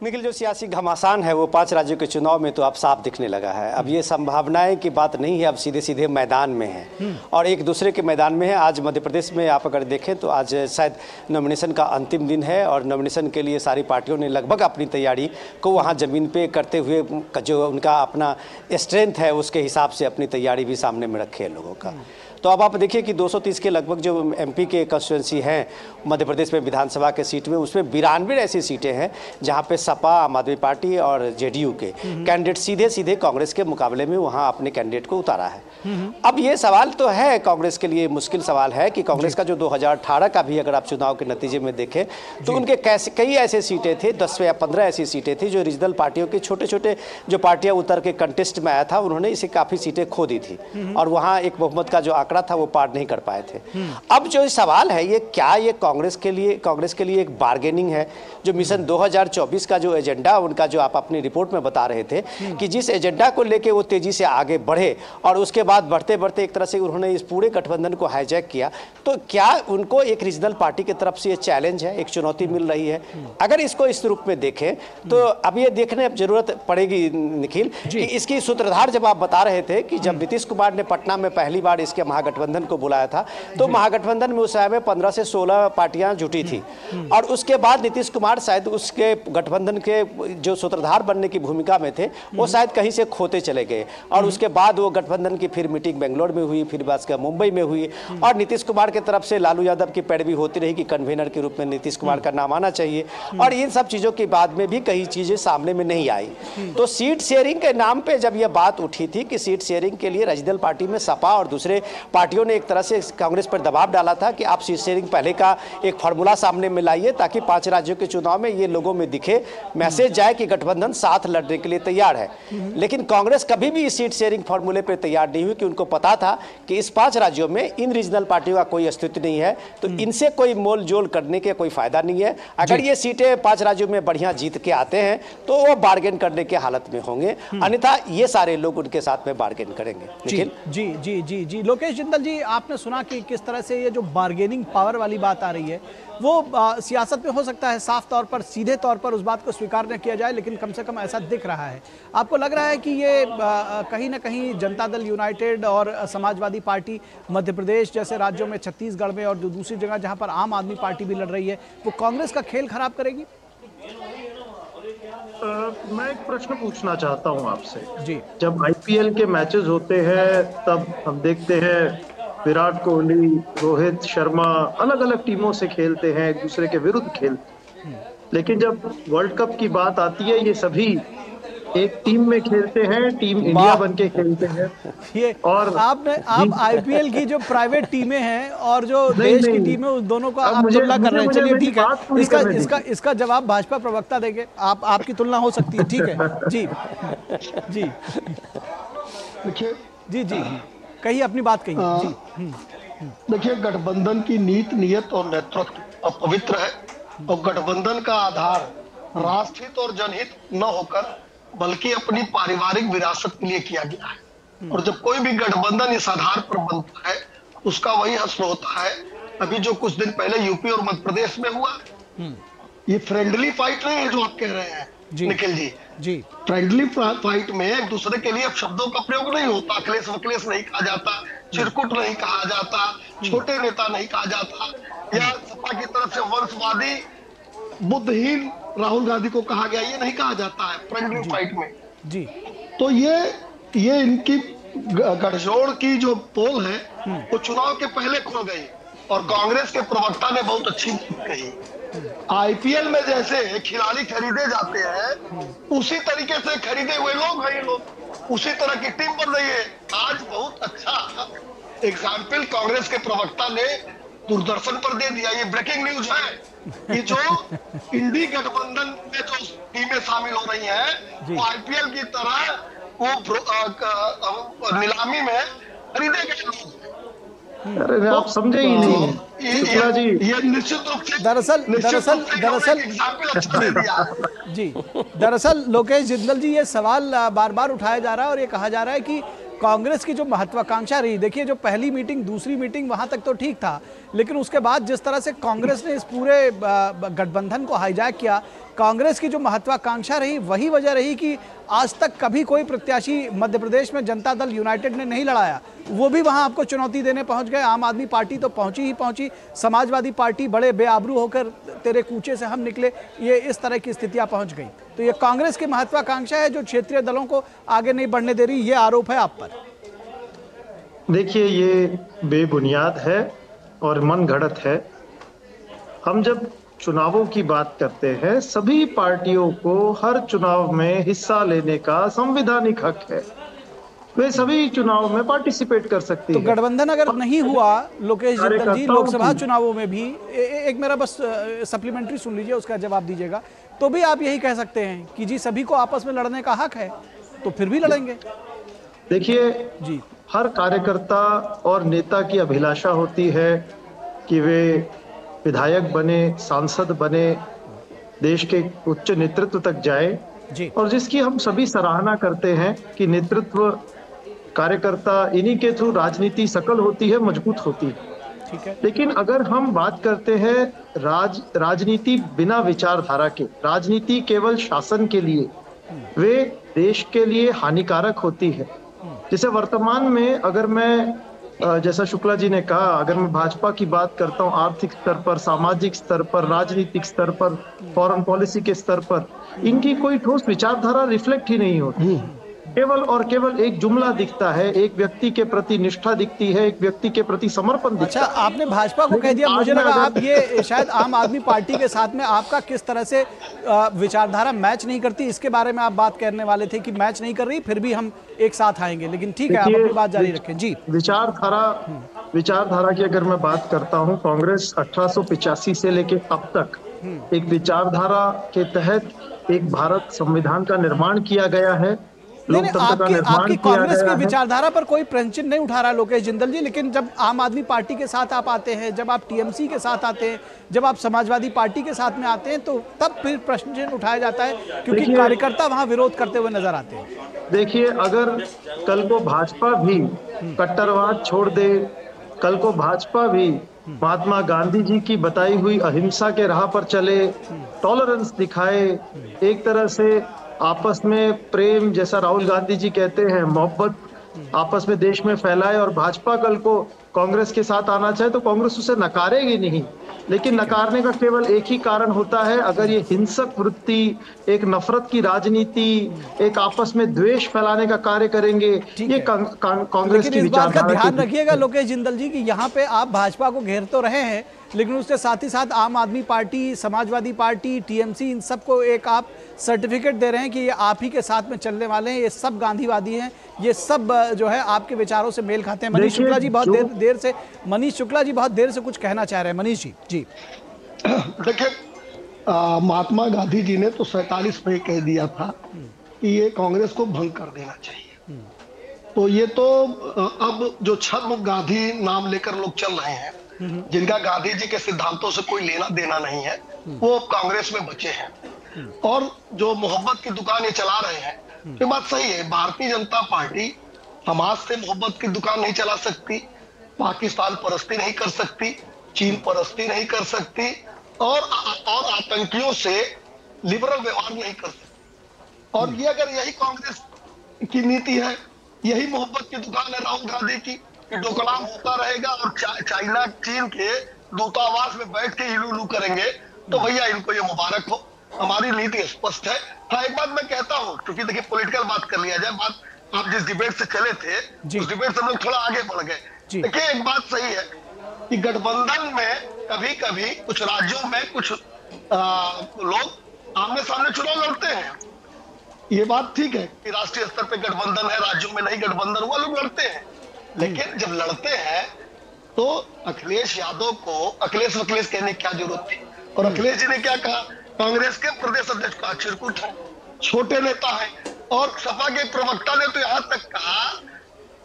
निखिल, जो सियासी घमासान है वो 5 राज्यों के चुनाव में तो अब साफ दिखने लगा है। अब ये संभावनाएं की बात नहीं है, अब सीधे सीधे मैदान में है और एक दूसरे के मैदान में है। आज मध्य प्रदेश में आप अगर देखें तो आज शायद नॉमिनेशन का अंतिम दिन है और नॉमिनेशन के लिए सारी पार्टियों ने लगभग अपनी तैयारी को वहाँ ज़मीन पे करते हुए जो उनका अपना स्ट्रेंथ है उसके हिसाब से अपनी तैयारी भी सामने में रखे है लोगों का। तो अब आप देखिए कि 230 के लगभग जो एमपी के कंस्टिट्यूंसी हैं मध्य प्रदेश में विधानसभा के सीट में, उसमें 92 ऐसी सीटें हैं जहां पे सपा, आम आदमी पार्टी और जेडीयू के कैंडिडेट सीधे सीधे कांग्रेस के मुकाबले में वहां अपने कैंडिडेट को उतारा है। अब ये सवाल तो है कांग्रेस के लिए, मुश्किल सवाल है कि कांग्रेस का जो 2018 का भी अगर आप चुनाव के नतीजे में देखें तो उनके कई ऐसे सीटें थे, 10 या 15 ऐसी सीटें थी जो रीजनल पार्टियों के छोटे छोटे जो पार्टियाँ उतर के कंटेस्ट में आया था उन्होंने इसे काफ़ी सीटें खो दी थी और वहाँ एक बहुमत का जो था वो पार नहीं कर पाए थे। अब जो सवाल है ये क्या ये कांग्रेस के लिए एक बार्गेनिंग है? जो मिशन 2024 का जो एजेंडा उनका जो आप अपनी रिपोर्ट में बता रहे थे कि जिस एजेंडा को लेके वो तेजी से आगे बढ़े और उसके बाद बढ़ते बढ़ते एक तरह से उन्होंने इस पूरे गठबंधन को हाईजैक किया, तो क्या उनको एक रीजनल पार्टी की तरफ से ये चैलेंज है, एक चुनौती मिल रही है? अगर इसको इस रूप में देखें तो अब ये देखने अब जरूरत पड़ेगी निखिल कि इसकी सूत्रधार जब आप बता रहे थे कि जब नीतीश कुमार ने पटना में पहली बार इसके महागठबंधन को बुलाया था तो महागठबंधन में उस समय में 15 से 16 पार्टियां जुटी थी और उसके बाद नीतीश कुमार शायद उसके गठबंधन के जो सूत्रधार बनने की भूमिका में थे वो शायद कहीं से खोते चले गए और उसके बाद वो गठबंधन की फिर मीटिंग बेंगलोर में हुई, फिर बादशाह मुंबई में हुई और नीतीश कुमार की तरफ से लालू यादव की पैरवी होती रही कि कन्वीनर के रूप में नीतीश कुमार का नाम आना चाहिए और इन सब चीज़ों के बाद में भी कई चीज़ें सामने में नहीं आई। तो सीट शेयरिंग के नाम पर जब यह बात उठी थी कि सीट शेयरिंग के लिए रीजनल पार्टी में सपा और दूसरे पार्टियों ने एक तरह से कांग्रेस पर दबाव डाला था कि आप सीट शेयरिंग पहले का एक फार्मूला सामने में लाइए ताकि 5 राज्यों के चुनाव में ये लोगों में दिखे, मैसेज जाए कि गठबंधन साथ लड़ने के लिए तैयार है। लेकिन कांग्रेस कभी भी इस सीट शेयरिंग फार्मूले पर तैयार नहीं हुई कि उनको पता था कि इस 5 राज्यों में इन रीजनल पार्टियों का कोई अस्तित्व नहीं है तो इनसे कोई मोल जोल करने के कोई फायदा नहीं है। अगर ये सीटें 5 राज्यों में बढ़िया जीत के आते हैं तो वो बार्गेन करने के हालत में होंगे, अन्यथा ये सारे लोग उनके साथ में बार्गेन करेंगे। निखिल जी जी जी जी लोकेश जिंदल जी, आपने सुना कि किस तरह से ये जो बार्गेनिंग पावर वाली बात आ रही है वो सियासत में हो सकता है साफ तौर पर, सीधे तौर पर उस बात को स्वीकार न किया जाए लेकिन कम से कम ऐसा दिख रहा है। आपको लग रहा है कि ये कहीं ना कहीं जनता दल यूनाइटेड और समाजवादी पार्टी मध्य प्रदेश जैसे राज्यों में, छत्तीसगढ़ में और जो दूसरी जगह जहाँ पर आम आदमी पार्टी भी लड़ रही है वो कांग्रेस का खेल खराब करेगी? मैं एक प्रश्न पूछना चाहता हूं आपसे जी। जब आईपीएल के मैचेस होते हैं तब हम देखते हैं विराट कोहली, रोहित शर्मा अलग अलग टीमों से खेलते हैं, एक दूसरे के विरुद्ध खेलते हैं। लेकिन जब वर्ल्ड कप की बात आती है ये सभी एक टीम में खेलते हैं, टीम इंडिया बनके खेलते हैं। ये और आप आईपीएल की जो प्राइवेट टीमें हैं और जो देश की टीमें उस दोनों को आप तुलना कर रहे हैं। चलिए ठीक है, इसका जवाब भाजपा प्रवक्ता देंगे, आपकी तुलना हो सकती है। ठीक है जी जी जी जी कही अपनी बात कही। देखिए, गठबंधन की नीति, नियत और नेतृत्व अपवित्र है और गठबंधन का आधार राष्ट्रहित और जनहित न होकर बल्कि अपनी पारिवारिक विरासत के लिए किया गया है। और जब कोई भी गठबंधन इस आधार पर बनता है उसका वही असर होता है। अभी जो कुछ दिन पहले यूपी और मध्य प्रदेश में हुआ, ये फ्रेंडली फाइट नहीं है जो आप कह रहे हैं निखिल जी। जी, फ्रेंडली फाइट में एक दूसरे के लिए अब शब्दों का प्रयोग नहीं होता, अखिलेश वकलेश नहीं कहा जाता, चिरकुट नहीं कहा जाता, छोटे नेता नहीं कहा जाता या सपा की तरफ से वंशवादी बुद्धहीन राहुल गांधी को कहा गया, ये नहीं कहा जाता है फ्रेंडली फाइट में जी। तो ये इनकी गठजोड़ की जो पोल है वो चुनाव के पहले खो गई और कांग्रेस के प्रवक्ता ने बहुत अच्छी बात कही। आईपीएल में जैसे खिलाड़ी खरीदे जाते हैं उसी तरीके से खरीदे हुए लोग हैं ये लोग, उसी तरह की टीम बन रही है। आज बहुत अच्छा एग्जाम्पल कांग्रेस के प्रवक्ता ने दूरदर्शन पर दे दिया, ये ब्रेकिंग न्यूज है कि जो इंडी गठबंधन में जो टीमें शामिल हो रही हैं वो आईपीएल की तरह वो नीलामी में खरीदे गए। आप समझे ही नहीं ये निश्चित रूप से दरअसल एग्जाम्पल अच्छा दे दिया जी। दरअसल लोकेश जिंदल जी, ये सवाल बार बार उठाया जा रहा है और ये कहा जा रहा है कि कांग्रेस की जो महत्वाकांक्षा रही, देखिए जो पहली मीटिंग दूसरी मीटिंग वहां तक तो ठीक था लेकिन उसके बाद जिस तरह से कांग्रेस ने इस पूरे गठबंधन को हाईजैक किया कांग्रेस की जो महत्वाकांक्षा रही वही वजह रही कि आज तक कभी कोई प्रत्याशी मध्य प्रदेश में जनता दल यूनाइटेड ने नहीं लड़ाया, वो भी वहां आपको चुनौती देने पहुंच गए। आम आदमी पार्टी तो पहुंची ही पहुंची, समाजवादी पार्टी बड़े बेआबरू होकर तेरे कूचे से हम निकले, ये इस तरह की स्थितियां पहुंच गई। तो ये कांग्रेस की महत्वाकांक्षा है जो क्षेत्रीय दलों को आगे नहीं बढ़ने दे रही, ये आरोप है आप पर। देखिए, ये बेबुनियाद है और मन घड़त है। हम जब चुनावों की बात करते हैं, सभी पार्टियों को हर चुनाव में हिस्सा लेने का संवैधानिक हक है, वे सभी चुनाव में पार्टिसिपेट कर सकती है। तो गठबंधन अगर नहीं हुआ लोकेश जिंदल जी लोकसभा चुनावों में भी, एक मेरा बस सप्लीमेंट्री सुन लीजिए, उसका जवाब दीजिएगा, तो भी आप यही कह सकते हैं कि जी सभी को आपस में लड़ने का हक है तो फिर भी लड़ेंगे। देखिए जी, हर कार्यकर्ता और नेता की अभिलाषा होती है कि वे विधायक बने, सांसद बने, देश के उच्च नेतृत्व तक जाए जी। और जिसकी हम सभी सराहना करते हैं कि नेतृत्व, कार्यकर्ता, इन्हीं के थ्रू राजनीति सकल होती है, मजबूत होती है, ठीक है। लेकिन अगर हम बात करते हैं राजनीति बिना विचारधारा के, राजनीति केवल शासन के लिए, वे देश के लिए हानिकारक होती है। जैसे वर्तमान में अगर मैं, जैसा शुक्ला जी ने कहा, अगर मैं भाजपा की बात करता हूं, आर्थिक स्तर पर, सामाजिक स्तर पर, राजनीतिक स्तर पर, फॉरेन पॉलिसी के स्तर पर, इनकी कोई ठोस विचारधारा रिफ्लेक्ट ही नहीं होती। केवल और केवल एक जुमला दिखता है, एक व्यक्ति के प्रति निष्ठा दिखती है, एक व्यक्ति के प्रति समर्पण दिखता है। अच्छा, आपने भाजपा को कह दिया, मुझे लगा आप ये शायद आम आदमी पार्टी के साथ में आपका किस तरह से विचारधारा मैच नहीं करती, इसके बारे में आप बात करने वाले थे कि मैच नहीं कर रही फिर भी हम एक साथ आएंगे, लेकिन ठीक है, आप अपनी बात जारी रखें जी। विचारधारा की अगर मैं बात करता हूँ, कांग्रेस 1885 से लेके अब तक एक विचारधारा के तहत एक भारत संविधान का निर्माण किया गया है। आपकी कांग्रेस की विचारधारा पर कोई प्रश्न नहीं उठा रहा लोकेश जिंदल जी, लेकिन जब आम आदमी पार्टी के साथ आप आते हैं, जब आप टीएमसी के साथ आते हैं, जब आप समाजवादी पार्टी के साथ में आते हैं, तो तब फिर प्रश्न उठाया जाता है क्योंकि कार्यकर्ता वहां विरोध करते हुए नजर आते हैं। देखिए, अगर कल को भाजपा भी कट्टरवाद छोड़ दे, कल को भाजपा भी महात्मा गांधी जी की बताई हुई अहिंसा के राह पर चले, टॉलरेंस दिखाए, एक तरह से आपस में प्रेम, जैसा राहुल गांधी जी कहते हैं, मोहब्बत आपस में देश में फैलाए, और भाजपा कल को कांग्रेस के साथ आना चाहे तो कांग्रेस उसे नकारेगी नहीं। लेकिन नकारने का केवल एक ही कारण होता है, अगर ये हिंसक वृत्ति, एक नफरत की राजनीति, एक आपस में द्वेष फैलाने का कार्य करेंगे, ये कांग्रेस की विचारधारा। ध्यान रखिएगा लोकेश जिंदल जी की यहाँ पे आप भाजपा को घेर तो रहे हैं, लेकिन उसके साथ ही साथ Aam Aadmi party, समाजवादी पार्टी, टीएमसी, इन सबको एक आप सर्टिफिकेट दे रहे हैं कि ये आप ही के साथ में चलने वाले हैं, ये सब गांधीवादी हैं, ये सब जो है आपके विचारों से मेल खाते हैं। मनीष शुक्ला जी बहुत देर से कुछ कहना चाह रहे हैं। मनीष जी जी, देखिए, महात्मा गांधी जी ने तो 47 में कह दिया था कि ये कांग्रेस को भंग कर देना चाहिए, तो ये तो अब जो छद्म गांधी नाम लेकर लोग चल रहे हैं, जिनका गांधी जी के सिद्धांतों से कोई लेना देना नहीं है, वो कांग्रेस में बचे हैं और जो मोहब्बत की दुकान ये चला रहे हैं। ये बात सही है, भारतीय जनता पार्टी हमास से मोहब्बत की दुकान नहीं चला सकती, पाकिस्तान परस्ती नहीं कर सकती, चीन परस्ती नहीं कर सकती, और आतंकियों से लिबरल व्यवहार नहीं कर सकती। और ये अगर यही कांग्रेस की नीति है, यही मोहब्बत की दुकान है राहुल गांधी की, डोकलाम होता रहेगा और चाइना चीन के दूतावास में बैठ के हिलूलू करेंगे, तो भैया इनको ये मुबारक हो, हमारी नीति स्पष्ट है। हाँ, एक बात मैं कहता हूँ, क्योंकि देखिए पॉलिटिकल बात कर लिया जाए, बात आप जिस डिबेट से चले थे उस डिबेट से हम लोग थोड़ा आगे बढ़ गए। देखिए, एक बात सही है कि गठबंधन में कभी कभी कुछ राज्यों में कुछ लोग आमने सामने चुनाव लड़ते हैं, ये बात ठीक है कि राष्ट्रीय स्तर पर गठबंधन है, राज्यों में नहीं गठबंधन हुआ, लोग लड़ते हैं। लेकिन जब लड़ते हैं तो अखिलेश यादव को अखिलेश कहने की क्या जरूरत थी, और अखिलेश जी ने क्या कहा, कांग्रेस के प्रदेश अध्यक्ष का चिरकुट है, छोटे नेता है, और सपा के प्रवक्ता ने तो यहाँ तक कहा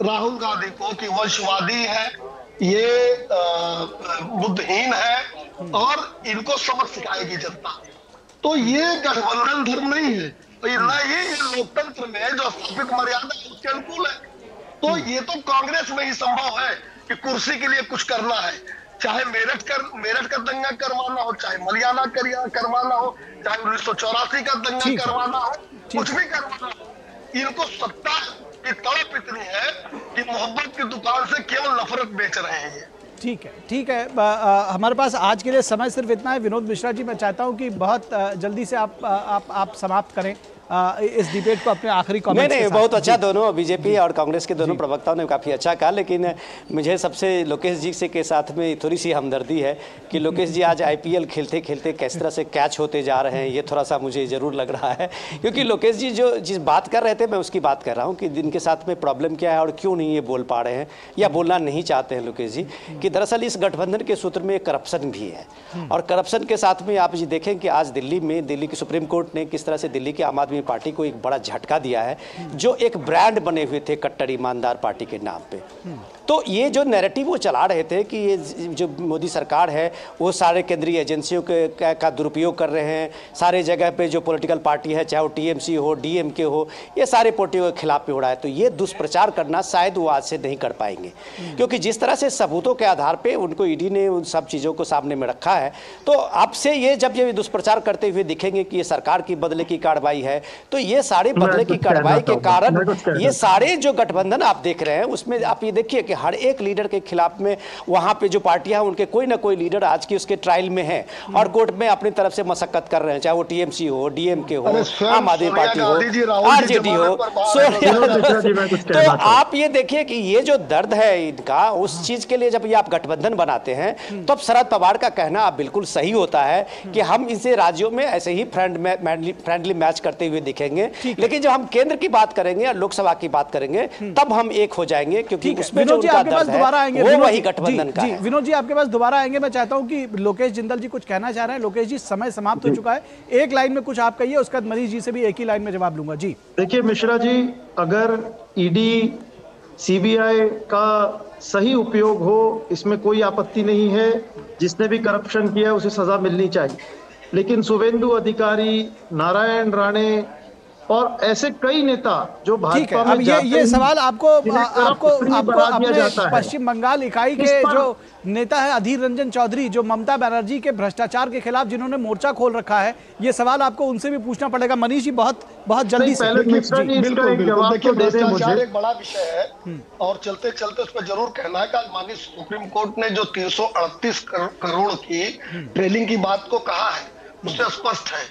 राहुल गांधी को कि वंशवादी है, ये बुद्धहीन है और इनको सबक सिखाएगी जनता। तो ये गठबंधन धर्म नहीं है, तो ना ही लोकतंत्र में जो स्थापित मर्यादा है उसके अनुकूल है। तो ये तो कांग्रेस में ही संभव है कि कुर्सी के लिए कुछ करना है, चाहे मेरठ का दंगा करवाना हो, चाहे मलियाना करवाना हो, चाहे 1984 का दंगा करवाना हो, कुछ भी करवाना हो, इनको सत्ता की तड़प इतनी है कि मोहब्बत की दुकान से केवल नफरत बेच रहे हैं ये। ठीक है हमारे पास आज के लिए समय सिर्फ इतना है। विनोद मिश्रा जी, मैं चाहता हूं कि बहुत जल्दी से आप समाप्त करें इस डिबेट को अपने आखिरी कमेंट। नहीं, बहुत अच्छा, दोनों बीजेपी और कांग्रेस के दोनों प्रवक्ताओं ने काफ़ी अच्छा कहा, लेकिन मुझे सबसे लोकेश जी से के साथ में थोड़ी सी हमदर्दी है कि लोकेश जी आज आईपीएल खेलते खेलते किस तरह से कैच होते जा रहे हैं, ये थोड़ा सा मुझे ज़रूर लग रहा है, क्योंकि लोकेश जी जिस बात कर रहे थे मैं उसकी बात कर रहा हूँ कि जिनके साथ में प्रॉब्लम क्या है और क्यों नहीं ये बोल पा रहे हैं या बोलना नहीं चाहते हैं लोकेश जी, कि दरअसल इस गठबंधन के सूत्र में करप्शन भी है। और करप्शन के साथ में आप जी देखें कि आज दिल्ली की सुप्रीम कोर्ट ने किस तरह से दिल्ली के आम आदमी पार्टी को एक बड़ा झटका दिया है, जो एक ब्रांड बने हुए थे कट्टर ईमानदार पार्टी के नाम पे। तो ये जो नैरेटिव वो चला रहे थे कि ये जो मोदी सरकार है वो सारे केंद्रीय एजेंसियों का दुरुपयोग कर रहे हैं, सारे जगह पे जो पॉलिटिकल पार्टी है, चाहे वो टीएमसी हो, डीएमके हो, ये सारे पार्टियों के खिलाफ पे हो रहा है, तो ये दुष्प्रचार करना शायद वो आज से नहीं कर पाएंगे, क्योंकि जिस तरह से सबूतों के आधार पर उनको ईडी ने उन सब चीज़ों को सामने में रखा है। तो आपसे ये जब ये दुष्प्रचार करते हुए दिखेंगे कि ये सरकार की बदले की कार्रवाई है, तो ये सारे बदले की कार्रवाई के कारण ये सारे जो गठबंधन आप देख रहे हैं, उसमें आप ये देखिए कि हर एक लीडर के खिलाफ में वहां पे जो पार्टियां हैं उनके कोई ना कोई लीडर आज की उसके ट्रायल में है और कोर्ट में अपनी तरफ से मशक्कत कर रहे हैं, चाहे वो टीएमसी हो, डीएमके हो, आम आदमी पार्टी हो, आरजेडी हो, सोनिया। तो आप ये देखिए कि ये जो दर्द है इनका, उस चीज के लिए जब ये आप गठबंधन बनाते हैं, तब शरद पवार का कहना बिल्कुल सही होता है कि हम इसे राज्यों में ऐसे ही फ्रेंडली मैच करते हुए दिखेंगे, लेकिन जब हम केंद्र की बात करेंगे या लोकसभा की बात करेंगे तब हम एक हो जाएंगे, क्योंकि उसमें जो आपके पास दोबारा आएंगे वो वही गठबंधन का है। विनोद जी, आपके पास दोबारा आएंगे। मैं चाहता हूं कि लोकेश जिंदल जी कुछ कहना चाह रहे हैं। लोकेश जी, समय समाप्त हो चुका है, एक लाइन में कुछ आप कहिए, उसके बाद मनीष जी से भी एक ही लाइन में जवाब लूंगा। जी देखिए मिश्रा जी, अगर ईडी सीबीआई का सही उपयोग हो इसमें कोई आपत्ति नहीं है, जिसने भी करप्शन किया उसे सजा मिलनी चाहिए, लेकिन शुभेंदु अधिकारी, नारायण राणे और ऐसे कई नेता जो भाजपा में जाते हैं, ये सवाल आपको अपने पश्चिम बंगाल इकाई के जो नेता है अधीर रंजन चौधरी, जो ममता बनर्जी के भ्रष्टाचार के खिलाफ जिन्होंने मोर्चा खोल रखा है, ये सवाल आपको उनसे भी पूछना पड़ेगा। मनीष जी, बहुत बहुत जल्दी से भ्रष्टाचार एक बड़ा विषय है और चलते चलते उस पर जरूर कहना है कि माननीय सुप्रीम कोर्ट ने जो 338 करोड़ की ट्रेलिंग की बात को कहा है उससे स्पष्ट है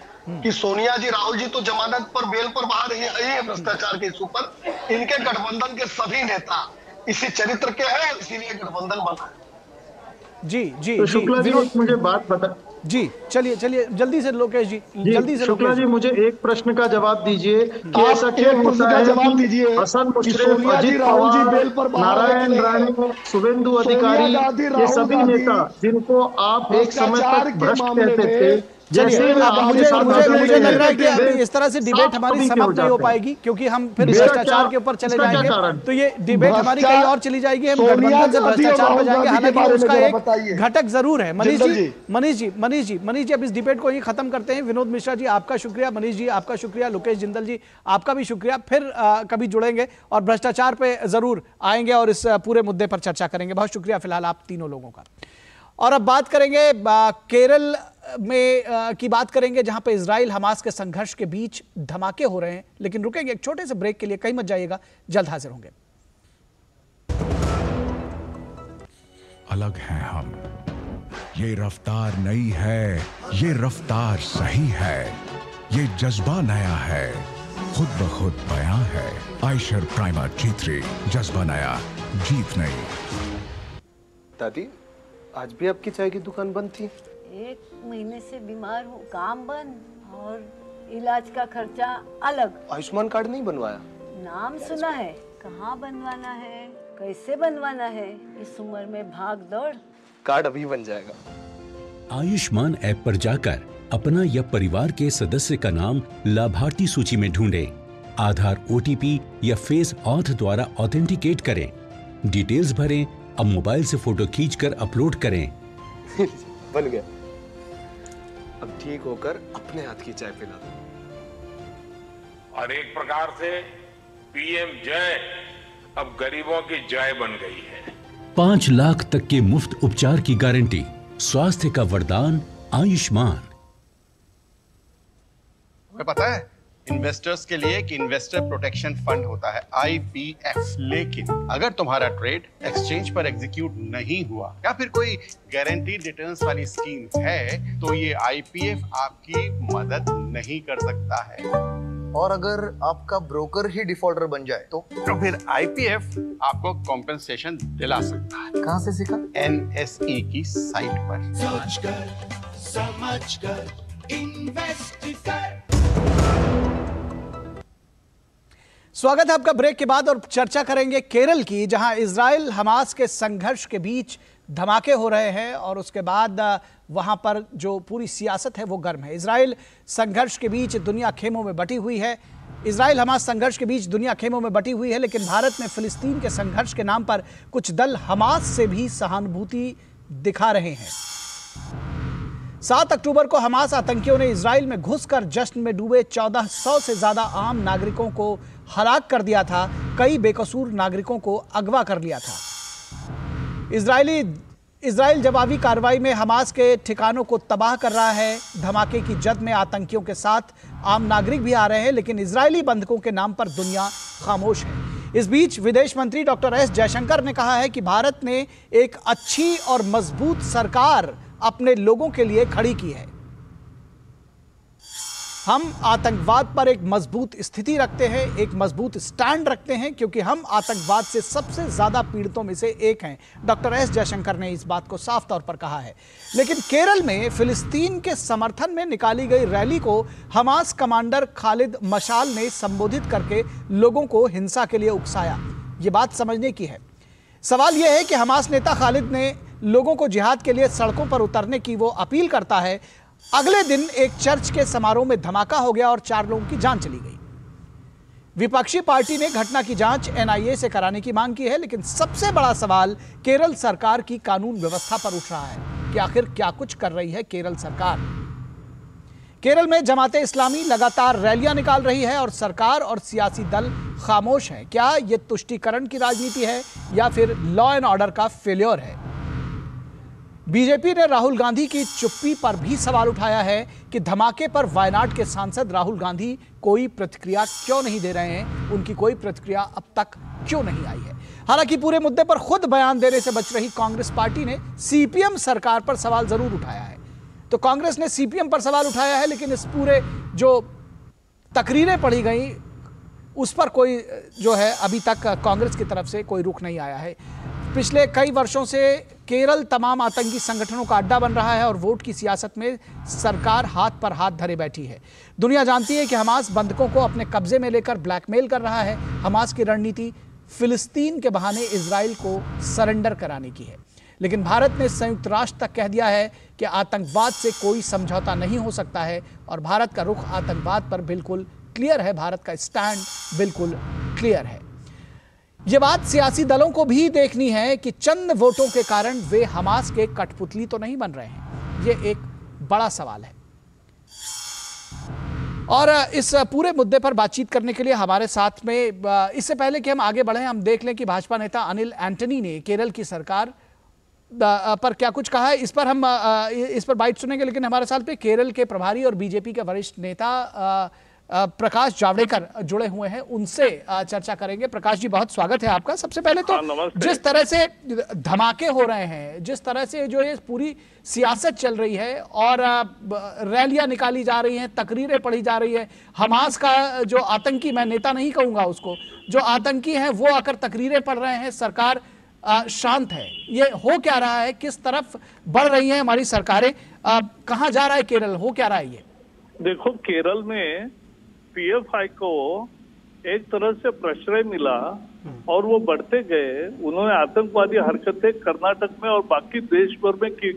कि सोनिया जी, राहुल जी तो जमानत पर बेल पर बाहर ही है भ्रष्टाचार के इशू पर। इनके गठबंधन के सभी नेता इसी चरित्र के हैं, इसीलिए गठबंधन बना। जी जी तो शुक्ला जी, मुझे बात बता। जी चलिए जल्दी से लोकेश जी, जल्दी से। शुक्ला जी, मुझे एक प्रश्न का जवाब दीजिए कि ऐसा क्या होता है, जवाब दीजिए, हसन मुश्रीफ, अजीत पवार, नारायण राणे, शुभेंदु अधिकारी, ये सभी नेता जिनको आप एक समय तक भ्रष्ट कहते थे। मुझे लग रहा है कि अभी इस तरह से डिबेट हमारी समाप्त नहीं हो पाएगी, क्योंकि हम फिर भ्रष्टाचार के ऊपर चले जाएंगे, तो ये डिबेट हमारी कहीं और चली जाएगी, हम गठबंधन से भ्रष्टाचार पर जाएंगे, हालांकि उसका एक घटक जरूर है। मनीष जी अब इस डिबेट को ही खत्म करते हैं। विनोद मिश्रा जी, आपका शुक्रिया। मनीष जी, आपका शुक्रिया। लोकेश जिंदल जी, आपका भी शुक्रिया। फिर कभी जुड़ेंगे और भ्रष्टाचार पे जरूर आएंगे और इस पूरे मुद्दे पर चर्चा करेंगे। बहुत शुक्रिया फिलहाल आप तीनों लोगों का। और अब बात करेंगे केरल में की बात करेंगे, जहां पे इज़राइल हमास के संघर्ष के बीच धमाके हो रहे हैं, लेकिन रुकेंगे एक छोटे से ब्रेक के लिए, कहीं मत जाइएगा, जल्द हाजिर होंगे। अलग हैं हम, ये रफ्तार नई है, ये रफ्तार सही है, ये जज्बा नया है, खुद ब खुद बयां है। आयशर प्राइमर G3, जज्बा नया, जीत नई। दादी, आज भी आपकी चाय की दुकान बंद थी? 1 महीने से बीमार हूँ, काम बंद और इलाज का खर्चा अलग। आयुष्मान कार्ड नहीं बनवाया? नाम सुना है, कहाँ बनवाना है, कैसे बनवाना है, इस उम्र में भाग दौड़। कार्ड अभी बन जाएगा। आयुष्मान ऐप पर जाकर अपना या परिवार के सदस्य का नाम लाभार्थी सूची में ढूंढें, आधार OTP या फेस ऑथ द्वारा ऑथेंटिकेट करें, डिटेल्स भरें, अब मोबाइल से फोटो खींचकर अपलोड करें। बन गया, अब ठीक होकर अपने हाथ की चाय पिला दो। और एक प्रकार से PM जय अब गरीबों की जय बन गई है। 5 लाख तक के मुफ्त उपचार की गारंटी, स्वास्थ्य का वरदान आयुष्मान। तुम्हें पता है इन्वेस्टर्स के लिए कि इन्वेस्टर प्रोटेक्शन फंड होता है IPF, लेकिन अगर तुम्हारा ट्रेड एक्सचेंज पर एग्जीक्यूट नहीं हुआ या फिर कोई गारंटीड रिटर्न्स वाली स्कीम है तो ये IPF आपकी मदद नहीं कर सकता है। और अगर आपका ब्रोकर ही डिफॉल्टर बन जाए तो फिर IPF आपको कॉम्पेंसेशन दिला सकता है। कहाँ से सीखा? NSE की साइट पर। सोचकर, समझकर, इन्वेस्ट कर। स्वागत है आपका ब्रेक के बाद और चर्चा करेंगे केरल की, जहां इज़राइल हमास के संघर्ष के बीच धमाके हो रहे हैं और उसके बाद वहां पर जो पूरी सियासत है वो गर्म है। इज़राइल संघर्ष के बीच दुनिया खेमों में बटी हुई है। इज़राइल हमास संघर्ष के बीच दुनिया खेमों में बटी हुई है, लेकिन भारत में फिलिस्तीन के संघर्ष के नाम पर कुछ दल हमास से भी सहानुभूति दिखा रहे हैं। 7 अक्टूबर को हमास आतंकियों ने इज़राइल में घुसकर जश्न में डूबे 1400 से ज़्यादा आम नागरिकों को हलाक कर दिया था, कई बेकसूर नागरिकों को अगवा कर लिया था। इज़राइल जवाबी कार्रवाई में हमास के ठिकानों को तबाह कर रहा है। धमाके की जद में आतंकियों के साथ आम नागरिक भी आ रहे हैं, लेकिन इज़राइली बंधकों के नाम पर दुनिया खामोश है। इस बीच विदेश मंत्री डॉ एस जयशंकर ने कहा है कि भारत ने एक अच्छी और मजबूत सरकार अपने लोगों के लिए खड़ी की है। हम आतंकवाद पर एक मजबूत स्थिति रखते हैं, एक मजबूत स्टैंड रखते हैं, क्योंकि हम आतंकवाद से सबसे ज्यादा पीड़ितों में से एक हैं। डॉक्टर एस जयशंकर ने इस बात को साफ तौर पर कहा है। लेकिन केरल में फिलिस्तीन के समर्थन में निकाली गई रैली को हमास कमांडर खालिद मशाल ने संबोधित करके लोगों को हिंसा के लिए उकसाया। ये बात समझने की है। सवाल यह है कि हमास नेता खालिद ने लोगों को जिहाद के लिए सड़कों पर उतरने की वो अपील करता है। अगले दिन एक चर्च के समारोह में धमाका हो गया और 4 लोगों की जान चली गई। विपक्षी पार्टी ने घटना की जांच NIA से कराने की मांग की है, लेकिन सबसे बड़ा सवाल केरल सरकार की कानून व्यवस्था पर उठ रहा है कि आखिर क्या कुछ कर रही है केरल सरकार। केरल में जमाते इस्लामी लगातार रैलियां निकाल रही है और सरकार और सियासी दल खामोश है। क्या यह तुष्टिकरण की राजनीति है या फिर लॉ एंड ऑर्डर का फेल्योर है? बीजेपी ने राहुल गांधी की चुप्पी पर भी सवाल उठाया है कि धमाके पर वायनाड के सांसद राहुल गांधी कोई प्रतिक्रिया क्यों नहीं दे रहे हैं, उनकी कोई प्रतिक्रिया अब तक क्यों नहीं आई है। हालांकि पूरे मुद्दे पर खुद बयान देने से बच रही कांग्रेस पार्टी ने CPM सरकार पर सवाल जरूर उठाया है। तो कांग्रेस ने CPM पर सवाल उठाया है, लेकिन इस पूरे जो तकरीरें पढ़ी गई उस पर कोई जो है अभी तक कांग्रेस की तरफ से कोई रुख नहीं आया है। पिछले कई वर्षों से केरल तमाम आतंकी संगठनों का अड्डा बन रहा है और वोट की सियासत में सरकार हाथ पर हाथ धरे बैठी है। दुनिया जानती है कि हमास बंधकों को अपने कब्जे में लेकर ब्लैकमेल कर रहा है। हमास की रणनीति फिलिस्तीन के बहाने इज़राइल को सरेंडर कराने की है, लेकिन भारत ने संयुक्त राष्ट्र तक कह दिया है कि आतंकवाद से कोई समझौता नहीं हो सकता है। और भारत का रुख आतंकवाद पर बिल्कुल क्लियर है, भारत का स्टैंड बिल्कुल क्लियर है। ये बात सियासी दलों को भी देखनी है कि चंद वोटों के कारण वे हमास के कठपुतली तो नहीं बन रहे हैं। ये एक बड़ा सवाल है। और इस पूरे मुद्दे पर बातचीत करने के लिए हमारे साथ में, इससे पहले कि हम आगे बढ़ें, हम देख लें कि भाजपा नेता अनिल एंटनी ने केरल की सरकार पर क्या कुछ कहा है। इस पर बाइट सुनेंगे, लेकिन हमारे साथ पे केरल के प्रभारी और बीजेपी के वरिष्ठ नेता प्रकाश जावड़ेकर जुड़े हुए हैं, उनसे चर्चा करेंगे। प्रकाश जी, बहुत स्वागत है आपका। सबसे पहले तो जिस तरह से धमाके हो रहे हैं, जिस तरह से जो ये पूरी सियासत चल रही है और रैलियां निकाली जा रही हैं, तकरीरें पढ़ी जा रही है, हमास का जो आतंकी, मैं नेता नहीं कहूंगा उसको, जो आतंकी है वो आकर तकरीरें पढ़ रहे हैं, सरकार शांत है, ये हो क्या रहा है? किस तरफ बढ़ रही है हमारी सरकारें? कहाँ जा रहा है केरल, हो क्या रहा है ये? देखो, केरल में PFI को एक तरह से प्रश्रय मिला और वो बढ़ते गए। उन्होंने आतंकवादी हरकतें कर्नाटक में और बाकी देश भर में की,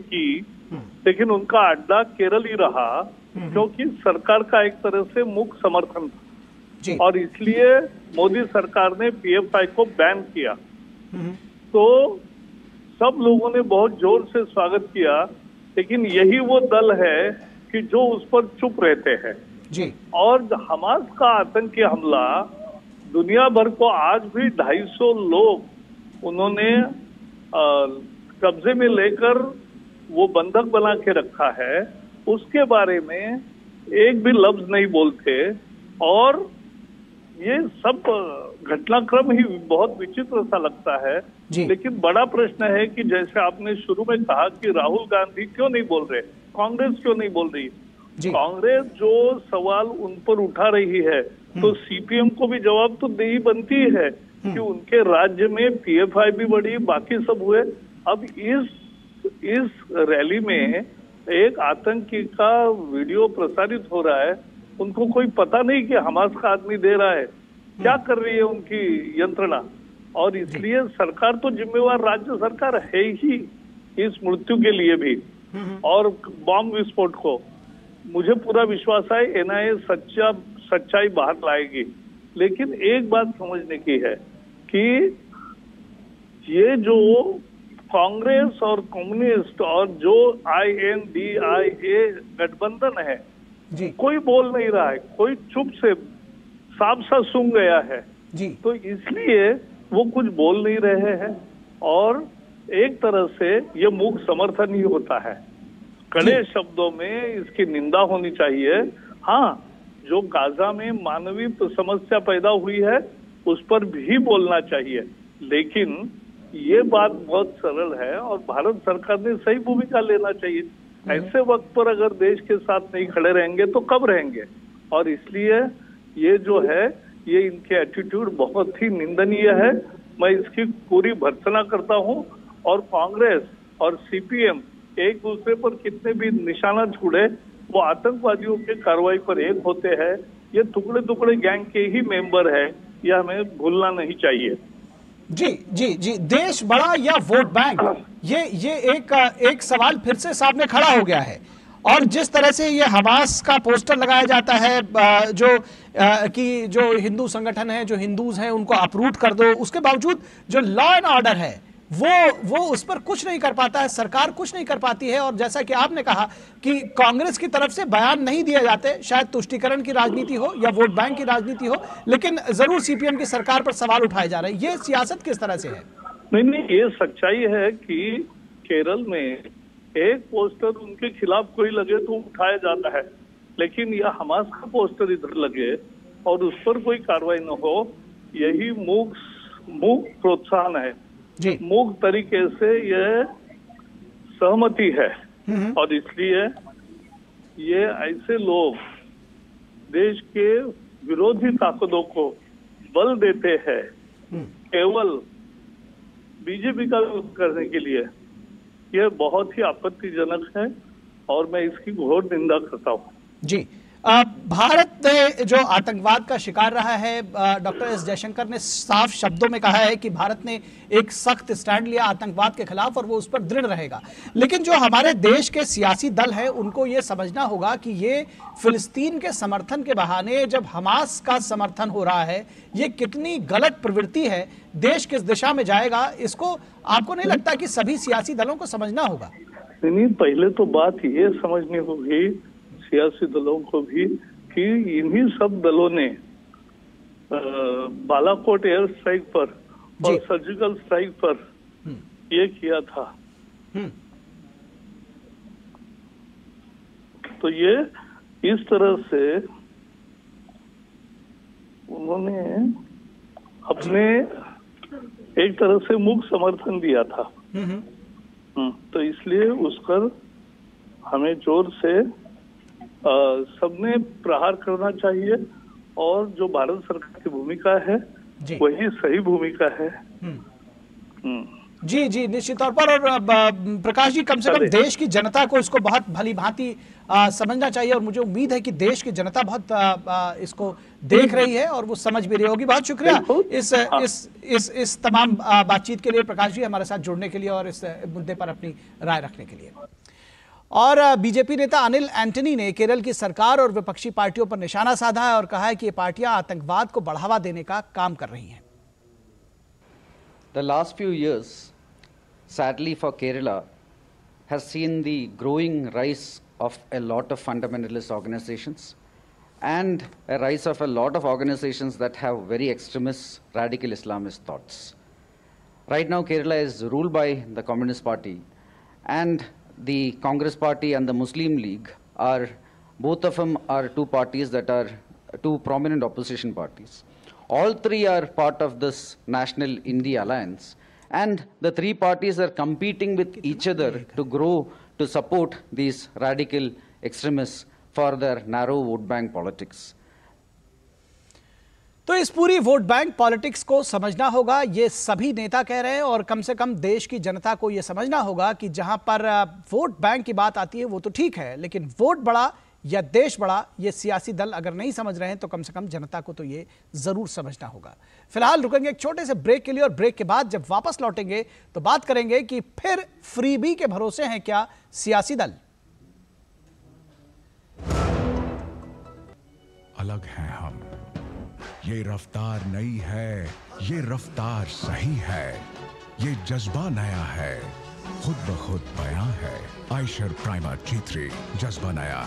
लेकिन उनका अड्डा केरल ही रहा, क्योंकि सरकार का एक तरह से मुख्य समर्थन था और इसलिए मोदी सरकार ने PFI को बैन किया। तो सब लोगों ने बहुत जोर से स्वागत किया, लेकिन यही वो दल है कि जो उस पर चुप रहते हैं। जी। और हमास का आतंकी हमला दुनिया भर को आज भी 250 लोग उन्होंने कब्जे में लेकर वो बंधक बना के रखा है उसके बारे में एक भी लफ्ज नहीं बोलते। और ये सब घटनाक्रम ही बहुत विचित्र सा लगता है। लेकिन बड़ा प्रश्न है कि जैसे आपने शुरू में कहा कि राहुल गांधी क्यों नहीं बोल रहे, कांग्रेस क्यों नहीं बोल रही। कांग्रेस जो सवाल उन पर उठा रही है तो सीपीएम को भी जवाब तो देनी बनती है कि उनके राज्य में पीएफआई भी बढ़ी, बाकी सब हुए। अब इस रैली में एक आतंकी का वीडियो प्रसारित हो रहा है, उनको कोई पता नहीं कि हमास का आदमी दे रहा है, क्या कर रही है उनकी यंत्रणा। और इसलिए सरकार तो जिम्मेवार राज्य सरकार है ही इस मृत्यु के लिए भी और बॉम्ब विस्फोट को। मुझे पूरा विश्वास है एनआईए सच्चाई बाहर लाएगी। लेकिन एक बात समझने की है कि ये जो कांग्रेस और कम्युनिस्ट और जो INDIA गठबंधन है जी। कोई बोल नहीं रहा है, कोई चुप से साफ सा सूंघ गया है जी। तो इसलिए वो कुछ बोल नहीं रहे हैं और एक तरह से ये मूक समर्थन ही होता है। कड़े शब्दों में इसकी निंदा होनी चाहिए। हाँ, जो गाजा में मानवीय समस्या पैदा हुई है उस पर भी बोलना चाहिए। लेकिन ये बात बहुत सरल है और भारत सरकार ने सही भूमिका लेना चाहिए। ऐसे वक्त पर अगर देश के साथ नहीं खड़े रहेंगे तो कब रहेंगे। और इसलिए ये जो है ये इनके एटीट्यूड बहुत ही निंदनीय है। मैं इसकी पूरी भर्त्सना करता हूँ। और कांग्रेस और सीपीएम एक दूसरे पर कितने भी निशाना छोड़े वो आतंकवादियों के कार्रवाई पर एक होते हैं। ये टुकड़े टुकड़े गैंग के ही मेंबर है, यह हमें भूलना नहीं चाहिए। जी जी जी, देश बड़ा या वोट बैंक, ये एक सवाल फिर से सामने खड़ा हो गया है। और जिस तरह से ये हमास का पोस्टर लगाया जाता है जो हिंदू संगठन है, जो हिंदूज हैं उनको अपरूट कर दो, उसके बावजूद जो लॉ एंड ऑर्डर है वो उस पर कुछ नहीं कर पाता है, सरकार कुछ नहीं कर पाती है। और जैसा कि आपने कहा कि कांग्रेस की तरफ से बयान नहीं दिए जाते, शायद तुष्टीकरण की राजनीति हो या वोट बैंक की राजनीति हो, लेकिन जरूर सीपीएम की सरकार पर सवाल उठाए जा रहे हैं। ये सियासत किस तरह से है? नहीं, ये सच्चाई है कि केरल में एक पोस्टर उनके खिलाफ कोई लगे तो उठाया जाता है, लेकिन यह हमास का पोस्टर इधर लगे और उस पर कोई कार्रवाई न हो, यही मूक प्रोत्साहन है। मूक तरीके से यह सहमति है। और इसलिए ये ऐसे लोग देश के विरोधी ताकतों को बल देते हैं केवल बीजेपी का विरोध करने के लिए। यह बहुत ही आपत्तिजनक है और मैं इसकी घोर निंदा करता हूँ। जी, भारत ने जो आतंकवाद का शिकार रहा है, डॉ एस जयशंकर ने साफ शब्दों में कहा है कि भारत ने एक सख्त स्टैंड लिया आतंकवाद के खिलाफ और वो उस पर दृढ़ रहेगा। लेकिन जो हमारे देश के सियासी दल हैं उनको ये समझना होगा कि ये फिलिस्तीन के समर्थन के बहाने जब हमास का समर्थन हो रहा है, ये कितनी गलत प्रवृत्ति है। देश किस दिशा में जाएगा, इसको आपको नहीं लगता कि सभी सियासी दलों को समझना होगा? नहीं, पहले तो बात ये समझनी होगी सियासी दलों को भी कि इन्हीं सब दलों ने बालाकोट एयर स्ट्राइक पर और सर्जिकल स्ट्राइक पर ये किया था। तो ये इस तरह से उन्होंने अपने एक तरह से मुख्य समर्थन दिया था। तो इसलिए उस पर हमें जोर से सबने प्रहार करना चाहिए। और जो भारत सरकार की भूमिका है वही सही भूमिका है। जी जी, निश्चित तौर पर। और प्रकाश जी, कम से कम देश की जनता को इसको बहुत भली भांति समझना चाहिए और मुझे उम्मीद है कि देश की जनता बहुत इसको देख रही है और वो समझ भी रही होगी। बहुत शुक्रिया इस तमाम बातचीत के लिए प्रकाश जी, हमारे साथ जुड़ने के लिए और इस मुद्दे पर अपनी राय रखने के लिए। और बीजेपी नेता अनिल एंटनी ने केरल की सरकार और विपक्षी पार्टियों पर निशाना साधा है और कहा है कि ये पार्टियां आतंकवाद को बढ़ावा देने का काम कर रही हैं। The last few years, sadly for Kerala, has seen the growing rise of a lot of fundamentalist organizations and a rise of a lot of organizations that have very extremist, radical Islamist thoughts. Right now, Kerala is ruled by the Communist Party, and the Congress Party and the Muslim League are, both of them are two parties that are two prominent opposition parties. All three are part of this National India Alliance, and the three parties are competing with each other to grow, to support these radical extremists for their narrow vote bank politics. तो इस पूरी वोट बैंक पॉलिटिक्स को समझना होगा, ये सभी नेता कह रहे हैं, और कम से कम देश की जनता को ये समझना होगा कि जहां पर वोट बैंक की बात आती है वो तो ठीक है, लेकिन वोट बड़ा या देश बड़ा, ये सियासी दल अगर नहीं समझ रहे हैं तो कम से कम जनता को तो ये जरूर समझना होगा। फिलहाल रुकेंगे एक छोटे से ब्रेक के लिए, और ब्रेक के बाद जब वापस लौटेंगे तो बात करेंगे कि फिर फ्रीबी के भरोसे हैं क्या सियासी दल। अलग हैं हम, ये रफ्तार नई है, ये रफ्तार सही है, ये जज्बा नया है, खुद ब खुद बयां है। आयशर प्राइमर G3, जज्बा नया,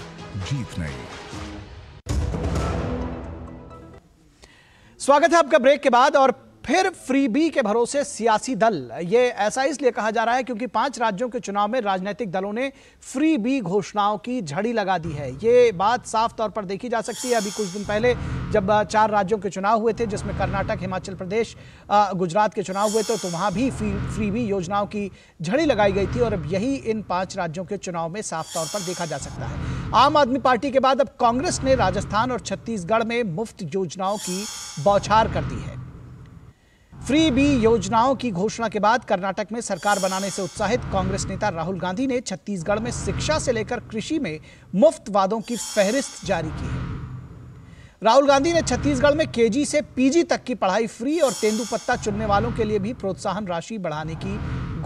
जीत नहीं। स्वागत है आपका ब्रेक के बाद, और फिर फ्रीबी के भरोसे सियासी दल, ये ऐसा इसलिए कहा जा रहा है क्योंकि 5 राज्यों के चुनाव में राजनीतिक दलों ने फ्रीबी घोषणाओं की झड़ी लगा दी है। ये बात साफ तौर पर देखी जा सकती है। अभी कुछ दिन पहले जब 4 राज्यों के चुनाव हुए थे, जिसमें कर्नाटक, हिमाचल प्रदेश, गुजरात के चुनाव हुए थे, तो वहाँ भी फ्रीबी योजनाओं की झड़ी लगाई गई थी, और अब यही इन 5 राज्यों के चुनाव में साफ तौर पर देखा जा सकता है। आम आदमी पार्टी के बाद अब कांग्रेस ने राजस्थान और छत्तीसगढ़ में मुफ्त योजनाओं की बौछार कर दी है। फ्रीबी योजनाओं की घोषणा के बाद कर्नाटक में सरकार बनाने से उत्साहित कांग्रेस नेता राहुल गांधी ने छत्तीसगढ़ में शिक्षा से लेकर कृषि में मुफ्त वादों की फहरिस्त जारी की है। राहुल गांधी ने छत्तीसगढ़ में केजी से पीजी तक की पढ़ाई फ्री और तेंदुपत्ता चुनने वालों के लिए भी प्रोत्साहन राशि बढ़ाने की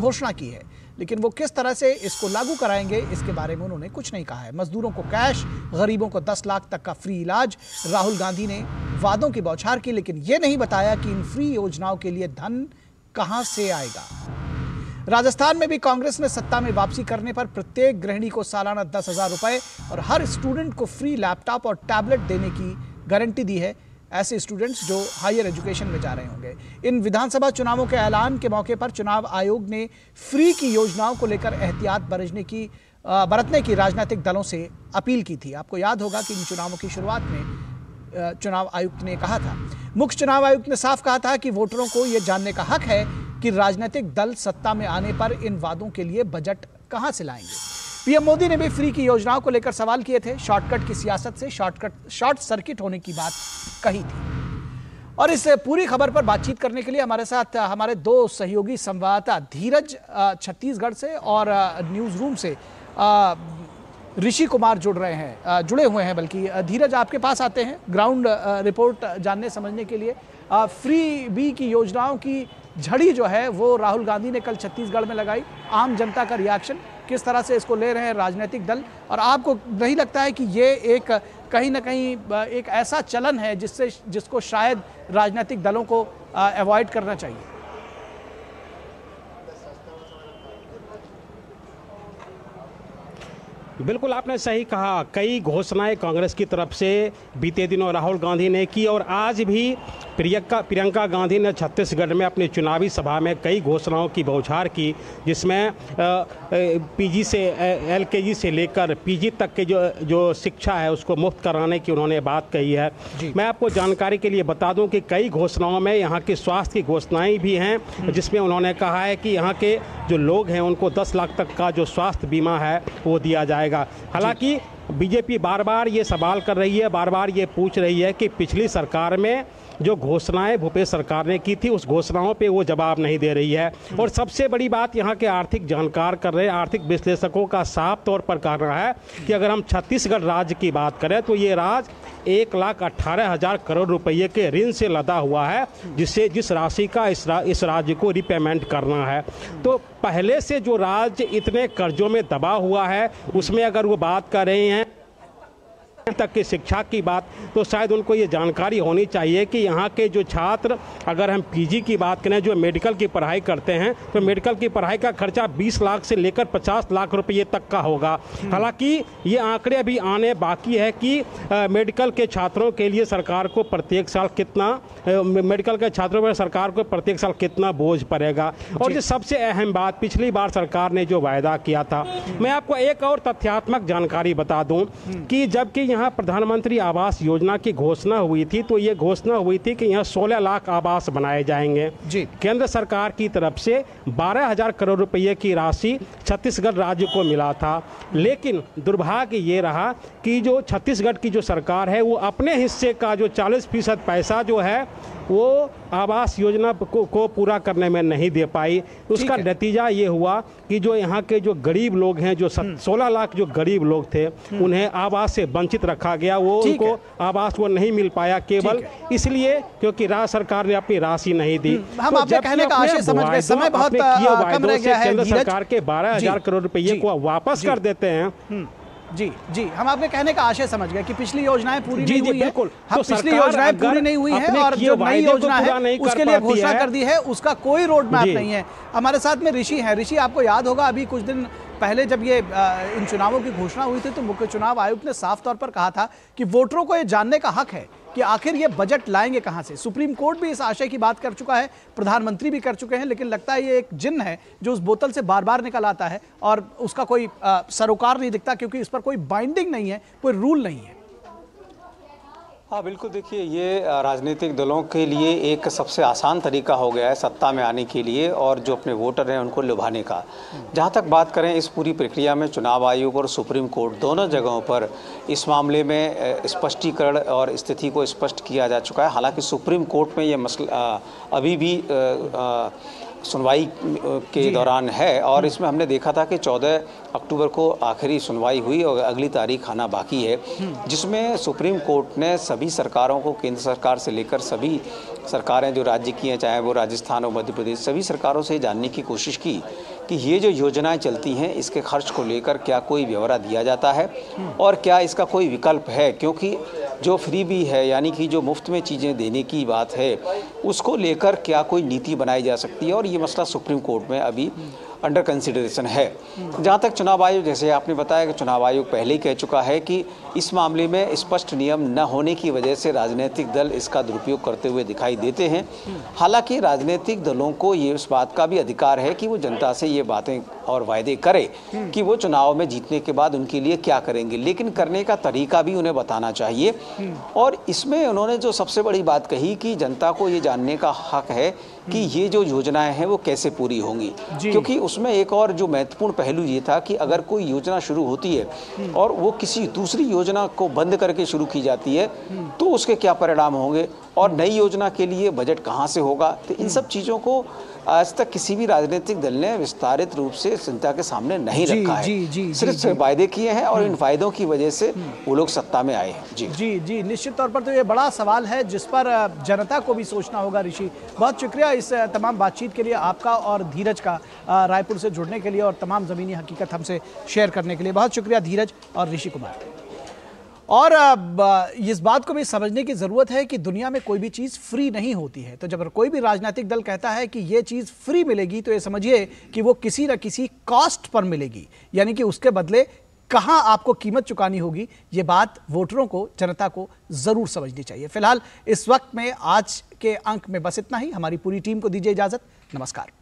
घोषणा की है, लेकिन वो किस तरह से इसको लागू कराएंगे इसके बारे में उन्होंने कुछ नहीं कहा है। मजदूरों को कैश, गरीबों को 10 लाख तक का फ्री इलाज, राहुल गांधी ने वादों की बौछार की, लेकिन ये नहीं बताया कि इन फ्री योजनाओं के लिए धन कहां से आएगा। राजस्थान में भी कांग्रेस ने सत्ता में वापसी करने पर प्रत्येक गृहिणी को सालाना 10,000 रुपए और हर स्टूडेंट को फ्री लैपटॉप और टैबलेट देने की गारंटी दी है, ऐसे स्टूडेंट्स जो हायर एजुकेशन में जा रहे होंगे। इन विधानसभा चुनावों के ऐलान के मौके पर चुनाव आयोग ने फ्री की योजनाओं को लेकर एहतियात बरतने की राजनीतिक दलों से अपील की थी। आपको याद होगा कि इन चुनावों की शुरुआत में चुनाव आयुक्त ने कहा था, मुख्य चुनाव आयुक्त ने साफ कहा था कि वोटरों को यह जानने का हक है कि राजनीतिक दल सत्ता में आने पर इन वादों के लिए बजट कहां से लाएंगे। पीएम मोदी ने भी फ्री की योजनाओं को लेकर सवाल किए थे, शॉर्टकट की सियासत से शॉर्ट सर्किट होने की बात कही थी। और इस पूरी खबर पर बातचीत करने के लिए हमारे साथ हमारे 2 सहयोगी संवाददाता धीरज छत्तीसगढ़ से और न्यूज रूम से ऋषि कुमार जुड़े हुए हैं। बल्कि धीरज आपके पास आते हैं ग्राउंड रिपोर्ट जानने समझने के लिए। फ्री बी की योजनाओं की झड़ी जो है वो राहुल गांधी ने कल छत्तीसगढ़ में लगाई, आम जनता का रिएक्शन किस तरह से इसको ले रहे हैं राजनीतिक दल, और आपको नहीं लगता है कि ये एक कहीं ना कहीं एक ऐसा चलन है जिसको शायद राजनीतिक दलों को अवॉइड करना चाहिए? बिल्कुल आपने सही कहा, कई घोषणाएं कांग्रेस की तरफ से बीते दिनों राहुल गांधी ने की, और आज भी प्रियंका गांधी ने छत्तीसगढ़ में अपनी चुनावी सभा में कई घोषणाओं की बौछार की, जिसमें पीजी से एलकेजी से लेकर पीजी तक के जो शिक्षा है उसको मुफ्त कराने की उन्होंने बात कही है। मैं आपको जानकारी के लिए बता दूं कि कई घोषणाओं में यहाँ की स्वास्थ्य की घोषणाएँ भी हैं, जिसमें उन्होंने कहा है कि यहाँ के जो लोग हैं उनको 10 लाख तक का जो स्वास्थ्य बीमा है वो दिया जाएगा। हालांकि बीजेपी बार बार ये सवाल कर रही है, बार बार ये पूछ रही है कि पिछली सरकार में जो घोषणाएं भूपेश सरकार ने की थी उस घोषणाओं पे वो जवाब नहीं दे रही है। और सबसे बड़ी बात यहाँ के आर्थिक जानकार कर रहे हैं, आर्थिक विश्लेषकों का साफ तौर पर कहना है कि अगर हम छत्तीसगढ़ राज्य की बात करें तो ये राज्य 1,18,000 करोड़ रुपये के ऋण से लदा हुआ है, जिससे जिस राशि का इस राज्य को रिपेमेंट करना है। तो पहले से जो राज्य इतने कर्जों में दबा हुआ है उसमें अगर वो बात कर रहे हैं तक की शिक्षा की बात तो शायद उनको ये जानकारी होनी चाहिए कि यहाँ के जो छात्र, अगर हम पीजी की बात करें, जो मेडिकल की पढ़ाई करते हैं तो मेडिकल की पढ़ाई का खर्चा 20 लाख से लेकर 50 लाख रुपये तक का होगा। हालांकि ये आंकड़े अभी आने बाकी है कि मेडिकल के छात्रों के लिए सरकार को प्रत्येक साल कितना, मेडिकल के छात्रों पर सरकार को प्रत्येक साल कितना बोझ पड़ेगा। और ये सबसे अहम बात, पिछली बार सरकार ने जो वायदा किया था, मैं आपको एक और तथ्यात्मक जानकारी बता दूं कि जबकि यहाँ प्रधानमंत्री आवास योजना की घोषणा हुई थी तो ये घोषणा हुई थी कि यहाँ 16 लाख आवास बनाए जाएंगे। केंद्र सरकार की तरफ से 12,000 करोड़ रुपए की राशि छत्तीसगढ़ राज्य को मिला था, लेकिन दुर्भाग्य ये रहा कि जो छत्तीसगढ़ की जो सरकार है वो अपने हिस्से का जो 40% पैसा जो है वो आवास योजना को पूरा करने में नहीं दे पाई। उसका नतीजा ये हुआ कि जो यहाँ के जो गरीब लोग हैं, जो 16 लाख जो गरीब लोग थे, उन्हें आवास से वंचित रखा गया, वो उनको आवास वो नहीं मिल पाया, केवल इसलिए क्योंकि राज्य सरकार ने अपनी राशि नहीं दी। हम आपके कहने का आशय समझ गए, समय बहुत कम रह गया है। केंद्र सरकार के 12,000 करोड़ रुपये को वापस कर देते हैं। जी जी, हम आपके कहने का आशय समझ गए कि पिछली योजनाएं पूरी नहीं हुई है, पिछली योजनाएं पूरी नहीं हुई हैं और जो नई योजना है उसके लिए घोषणा कर दी है, उसका कोई रोड मैप नहीं है। हमारे साथ में ऋषि हैं। ऋषि, आपको याद होगा अभी कुछ दिन पहले जब ये इन चुनावों की घोषणा हुई थी तो मुख्य चुनाव आयुक्त ने साफ तौर पर कहा था कि वोटरों को ये जानने का हक है कि आखिर ये बजट लाएंगे कहां से। सुप्रीम कोर्ट भी इस आशय की बात कर चुका है, प्रधानमंत्री भी कर चुके हैं, लेकिन लगता है ये एक जिन्न है जो उस बोतल से बार बार निकल आता है और उसका कोई सरोकार नहीं दिखता क्योंकि इस पर कोई बाइंडिंग नहीं है, कोई रूल नहीं है। हाँ बिल्कुल, देखिए ये राजनीतिक दलों के लिए एक सबसे आसान तरीका हो गया है सत्ता में आने के लिए और जो अपने वोटर हैं उनको लुभाने का। जहाँ तक बात करें इस पूरी प्रक्रिया में चुनाव आयोग और सुप्रीम कोर्ट दोनों जगहों पर इस मामले में स्पष्टीकरण और स्थिति को स्पष्ट किया जा चुका है। हालांकि सुप्रीम कोर्ट में ये मसला अभी भी सुनवाई के दौरान है और इसमें हमने देखा था कि 14 अक्टूबर को आखिरी सुनवाई हुई और अगली तारीख आना बाकी है, जिसमें सुप्रीम कोर्ट ने सभी सरकारों को, केंद्र सरकार से लेकर सभी सरकारें जो राज्य की हैं, चाहे वो राजस्थान और मध्य प्रदेश, सभी सरकारों से जानने की कोशिश की कि ये जो योजनाएं चलती हैं इसके खर्च को लेकर क्या कोई ब्यौरा दिया जाता है और क्या इसका कोई विकल्प है, क्योंकि जो फ्री भी है यानी कि जो मुफ्त में चीज़ें देने की बात है उसको लेकर क्या कोई नीति बनाई जा सकती है। और ये मसला सुप्रीम कोर्ट में अभी अंडर कंसिडरेशन है। जहाँ तक चुनाव आयोग, जैसे आपने बताया कि चुनाव आयोग पहले ही कह चुका है कि इस मामले में स्पष्ट नियम न होने की वजह से राजनीतिक दल इसका दुरुपयोग करते हुए दिखाई देते हैं। हालांकि राजनीतिक दलों को ये इस बात का भी अधिकार है कि वो जनता से ये बातें और वायदे करें कि वो चुनाव में जीतने के बाद उनके लिए क्या करेंगे, लेकिन करने का तरीका भी उन्हें बताना चाहिए। और इसमें उन्होंने जो सबसे बड़ी बात कही कि जनता को ये जानने का हक है कि ये जो योजनाएं हैं वो कैसे पूरी होंगी, क्योंकि उसमें एक और जो महत्वपूर्ण पहलू ये था कि अगर कोई योजना शुरू होती है और वो किसी दूसरी योजना को बंद करके शुरू की जाती है तो उसके क्या परिणाम होंगे और नई योजना के लिए बजट कहाँ से होगा। तो इन सब चीज़ों को आज तक किसी भी राजनीतिक दल ने विस्तारित रूप से जनता के सामने नहीं रखा है, सिर्फ वायदे किए हैं और इन वायदों की वजह से वो लोग सत्ता में आए हैं। जी जी जी, निश्चित तौर पर तो ये बड़ा सवाल है जिस पर जनता को भी सोचना होगा। ऋषि, बहुत शुक्रिया इस तमाम बातचीत के लिए आपका और धीरज का, रायपुर से जुड़ने के लिए और तमाम ज़मीनी हकीकत हमसे शेयर करने के लिए। बहुत शुक्रिया धीरज और ऋषि कुमार। और इस बात को भी समझने की ज़रूरत है कि दुनिया में कोई भी चीज़ फ्री नहीं होती है, तो जब कोई भी राजनीतिक दल कहता है कि ये चीज़ फ्री मिलेगी तो ये समझिए कि वो किसी न किसी कॉस्ट पर मिलेगी, यानी कि उसके बदले कहाँ आपको कीमत चुकानी होगी। ये बात वोटरों को, जनता को ज़रूर समझनी चाहिए। फिलहाल इस वक्त में आज के अंक में बस इतना ही। हमारी पूरी टीम को दीजिए इजाज़त। नमस्कार।